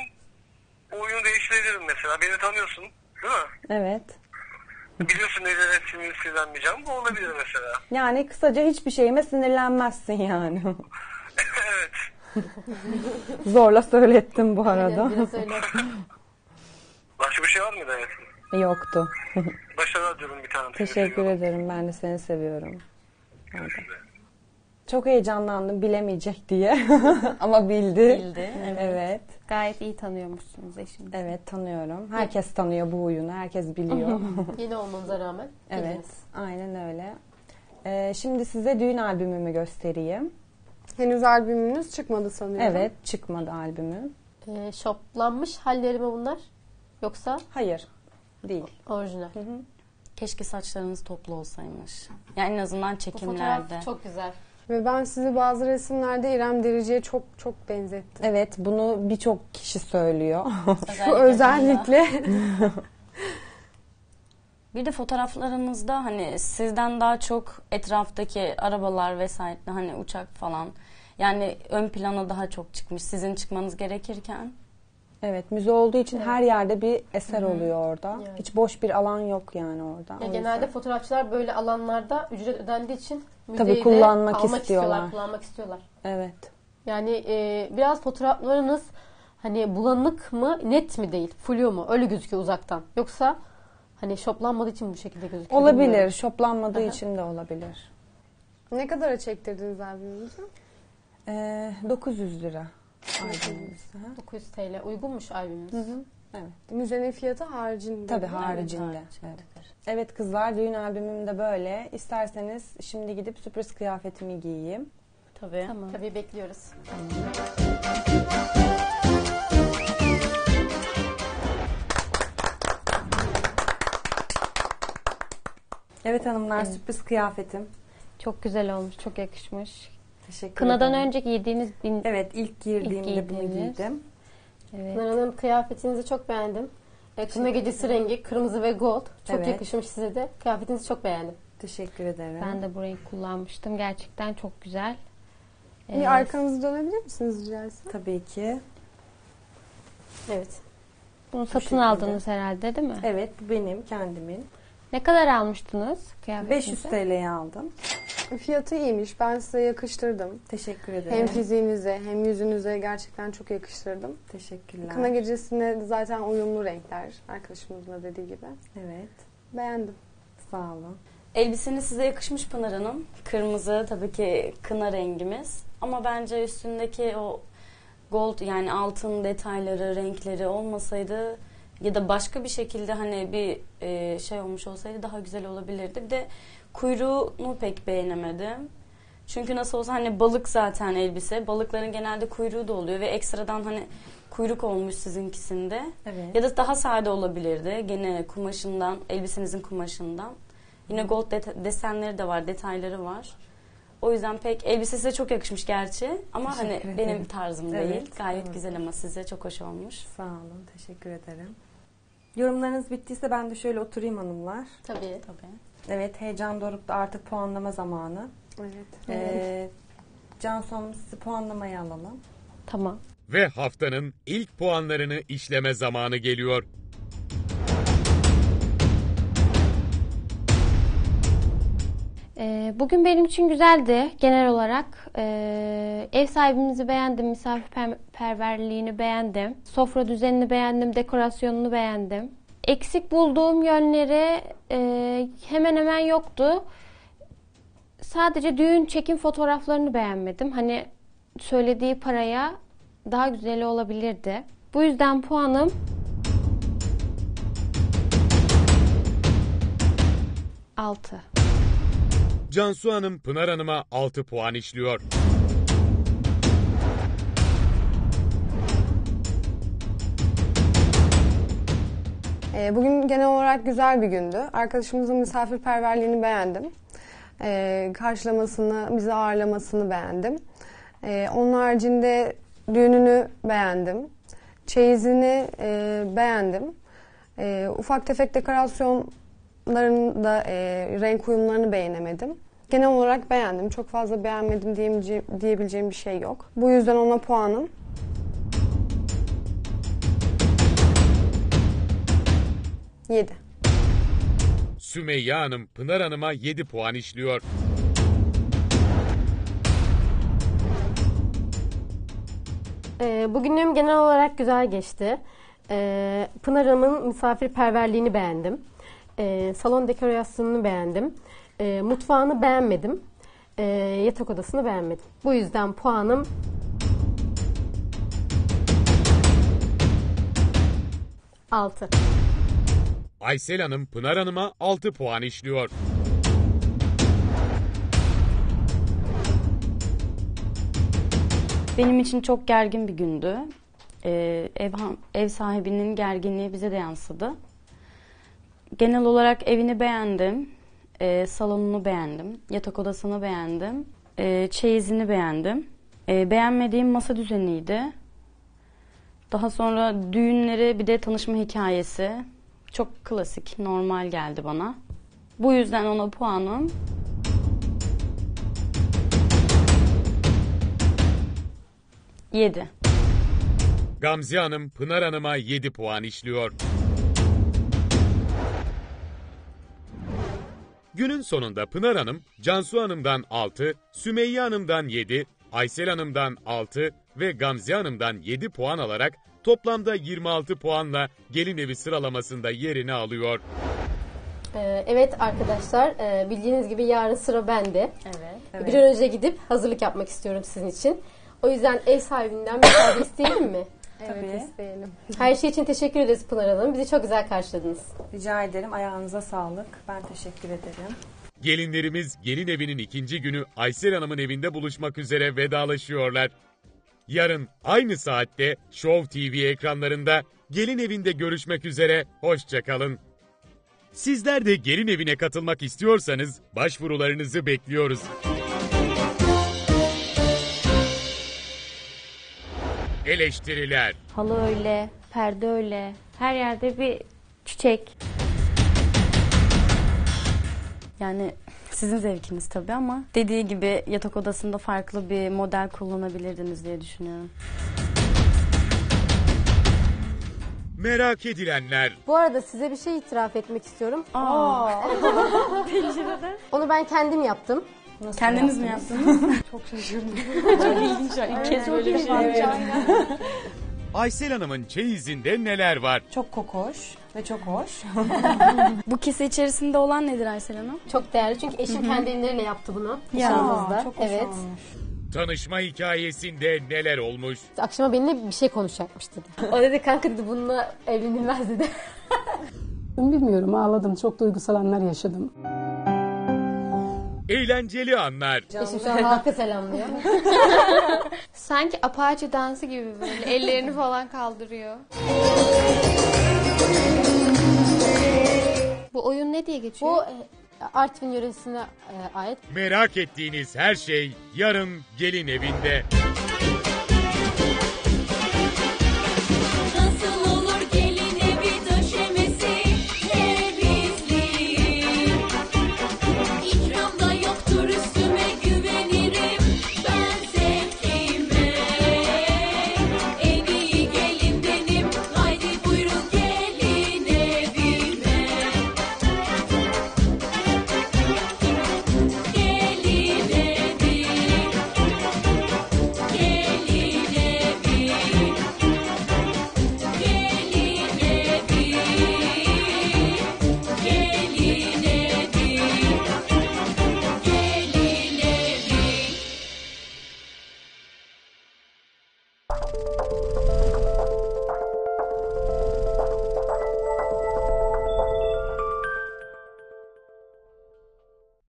o huyunu değiştirebilirim mesela, beni tanıyorsun değil mi? Evet. Biliyorsun neyden sinirlenmeyeceğim, bu olabilir mesela. Yani kısaca hiçbir şeyime sinirlenmezsin yani. Evet. Zorla söylettim bu arada. Başka bir şey var mıydı hayatım? Yoktu. Başarılar diyorum bir tanem. Teşekkür ederim, ben de seni seviyorum. Çok heyecanlandım bilemeyecek diye ama bildi. Bildi, evet. Evet. Gayet iyi tanıyormuşsunuz eşiniz. Evet, tanıyorum. Herkes tanıyor bu huyunu, herkes biliyor. Yeni olmanıza rağmen. Evet, biliriz. Aynen öyle. Şimdi size düğün albümümü göstereyim. Henüz albümünüz çıkmadı sanıyorum. Evet, çıkmadı albümü. Şoplanmış halleri mi bunlar? Yoksa? Hayır, değil. Orijinal. Hı hı. Keşke saçlarınız toplu olsaymış. Yani en azından çekimlerde. Bu fotoğraf çok güzel. Ve ben sizi bazı resimlerde İrem Derici'ye çok çok benzettim. Evet, bunu birçok kişi söylüyor. Özellikle. Bir de fotoğraflarınızda hani sizden daha çok etraftaki arabalar vesaire, hani uçak falan. Yani ön plana daha çok çıkmış sizin çıkmanız gerekirken. Evet, müze olduğu için evet, her yerde bir eser oluyor orada. Yani. Hiç boş bir alan yok yani orada. Ya genelde fotoğrafçılar böyle alanlarda ücret ödendiği için müzeyi tabii kullanmak istiyorlar. Kullanmak istiyorlar. Evet. Yani biraz fotoğraflarınız hani bulanık mı, net mi değil, flu mu? Öyle gözüküyor uzaktan. Yoksa hani şoplanmadığı için bu şekilde gözüküyor. Olabilir, şoplanmadığı için de olabilir. Ne kadara çektirdiniz albümümüzü? 900 lira. 900 TL. Uygunmuş albümümüz. Hı hı. Evet. Müzenin fiyatı haricinde. Tabii haricinde. Evet. Evet kızlar, düğün albümüm de böyle. İsterseniz şimdi gidip sürpriz kıyafetimi giyeyim. Tabii. Tamam. Tabii bekliyoruz. Evet hanımlar, evet, sürpriz kıyafetim. Çok güzel olmuş, çok yakışmış. Kınadan önce giydiğiniz... Evet, ilk girdiğimde bunu giydim. Evet. Pınar Hanım, kıyafetinizi çok beğendim. Kına gecesi rengi, kırmızı ve gold. Çok evet, yakışmış size de. Kıyafetinizi çok beğendim. Teşekkür ederim. Ben de burayı kullanmıştım. Gerçekten çok güzel. Evet. Arkanızı dönebilir misiniz rica etsem? Tabii ki. Evet. Bunu satın aldınız herhalde değil mi? Evet, bu benim, kendimin. Ne kadar almıştınız kıyafetinizi? 500 TL'ye aldım. Fiyatı iyiymiş. Ben size yakıştırdım. Teşekkür ederim. Hem fiziğinize hem yüzünüze gerçekten çok yakıştırdım. Teşekkürler. Kına gecesine zaten uyumlu renkler. Arkadaşımızın da dediği gibi. Evet. Beğendim. Sağ olun. Elbiseniz size yakışmış Pınar Hanım. Kırmızı tabii ki kına rengimiz. Ama bence üstündeki o gold, yani altın detayları, renkleri olmasaydı ya da başka bir şekilde hani bir şey olmuş olsaydı daha güzel olabilirdi. Bir de kuyruğunu pek beğenemedim. Çünkü nasıl olsa hani balık zaten elbise. Balıkların genelde kuyruğu da oluyor ve ekstradan hani kuyruk olmuş sizinkisinde. Evet. Ya da daha sade olabilirdi. Gene kumaşından, elbisenizin kumaşından. Yine gold desenleri de var, detayları var. O yüzden pek, elbise size çok yakışmış gerçi. Ama teşekkür hani ederim, benim tarzım evet, değil. Gayet evet, güzel ama size çok hoş olmuş. Sağ olun, teşekkür ederim. Yorumlarınız bittiyse ben de şöyle oturayım hanımlar. Tabii. Tabii. Evet, heyecan doğurup da artık puanlama zamanı. Evet. Cansu Hanım, sizi puanlamaya alalım. Tamam. Ve haftanın ilk puanlarını işleme zamanı geliyor. Bugün benim için güzeldi genel olarak. Ev sahibimizi beğendim, misafirperverliğini beğendim. Sofra düzenini beğendim, dekorasyonunu beğendim. Eksik bulduğum yönleri hemen hemen yoktu. Sadece düğün çekim fotoğraflarını beğenmedim. Hani söylediği paraya daha güzeli olabilirdi. Bu yüzden puanım 6. Cansu Hanım Pınar Hanım'a 6 puan işliyor. Bugün genel olarak güzel bir gündü. Arkadaşımızın misafirperverliğini beğendim. Karşılamasını, bizi ağırlamasını beğendim. Onun haricinde düğününü beğendim. Çeyizini beğendim. Ufak tefek dekorasyonların da renk uyumlarını beğenemedim. Genel olarak beğendim. Çok fazla beğenmedim diyebileceğim bir şey yok. Bu yüzden ona puanım. Sümeyye Hanım Pınar Hanım'a 7 puan işliyor. Bugünüm genel olarak güzel geçti. Pınar Hanım'ın misafirperverliğini beğendim. Salon dekorasyonunu beğendim. Mutfağını beğenmedim. Yatak odasını beğenmedim. Bu yüzden puanım 6. Aysel Hanım Pınar Hanım'a 6 puan işliyor. Benim için çok gergin bir gündü. Ev sahibinin gerginliği bize de yansıdı. Genel olarak evini beğendim. Salonunu beğendim. Yatak odasını beğendim. Çeyizini beğendim. Beğenmediğim masa düzeniydi. Daha sonra düğünleri, bir de tanışma hikayesi. Çok klasik, normal geldi bana. Bu yüzden ona puanım 7. Gamze Hanım Pınar Hanım'a 7 puan işliyor. Günün sonunda Pınar Hanım, Cansu Hanım'dan 6, Sümeyye Hanım'dan 7, Aysel Hanım'dan 6 ve Gamze Hanım'dan 7 puan alarak toplamda 26 puanla Gelin Evi sıralamasında yerini alıyor. Evet arkadaşlar, bildiğiniz gibi yarın sıra bende. Evet. Bir an önce gidip hazırlık yapmak istiyorum sizin için. O yüzden ev sahibinden bir müsaade isteyelim mi? Evet, isteyelim. Her şey için teşekkür ederiz Pınar Hanım. Bizi çok güzel karşıladınız. Rica ederim. Ayağınıza sağlık. Ben teşekkür ederim. Gelinlerimiz Gelin Evi'nin ikinci günü Aysel Hanım'ın evinde buluşmak üzere vedalaşıyorlar. Yarın aynı saatte Show TV ekranlarında Gelin Evi'nde görüşmek üzere, hoşça kalın. Sizler de Gelin Evi'ne katılmak istiyorsanız başvurularınızı bekliyoruz. Eleştiriler. Halı öyle, perde öyle, her yerde bir çiçek. Yani sizin zevkiniz tabii ama dediği gibi yatak odasında farklı bir model kullanabilirdiniz diye düşünüyorum. Merak edilenler. Bu arada size bir şey itiraf etmek istiyorum. Pencerede. Onu ben kendim yaptım. Nasıl kendiniz mi yaptınız? Çok şaşırdım. Çok ilginç. İlk kez böyle bir şey. Aysel Hanım'ın çeyizinde neler var? Çok kokoş ve çok hoş. Bu kese içerisinde olan nedir Aysel Hanım? Çok değerli çünkü eşim kendi elleriyle yaptı bunu. Ya, çok hoş olmuş. Tanışma hikayesinde neler olmuş? Akşama benimle bir şey konuşacakmış dedi. O dedi kanka dedi bununla evlenilmez dedi. Bilmiyorum, ağladım, çok duygusal anlar yaşadım. Eğlenceli anlar. Eşim şu an halka selamlıyor. Sanki apache dansı gibi böyle ellerini falan kaldırıyor. Bu oyun ne diye geçiyor? Bu Artvin yöresine ait. Merak ettiğiniz her şey yarın Gelin Evi'nde.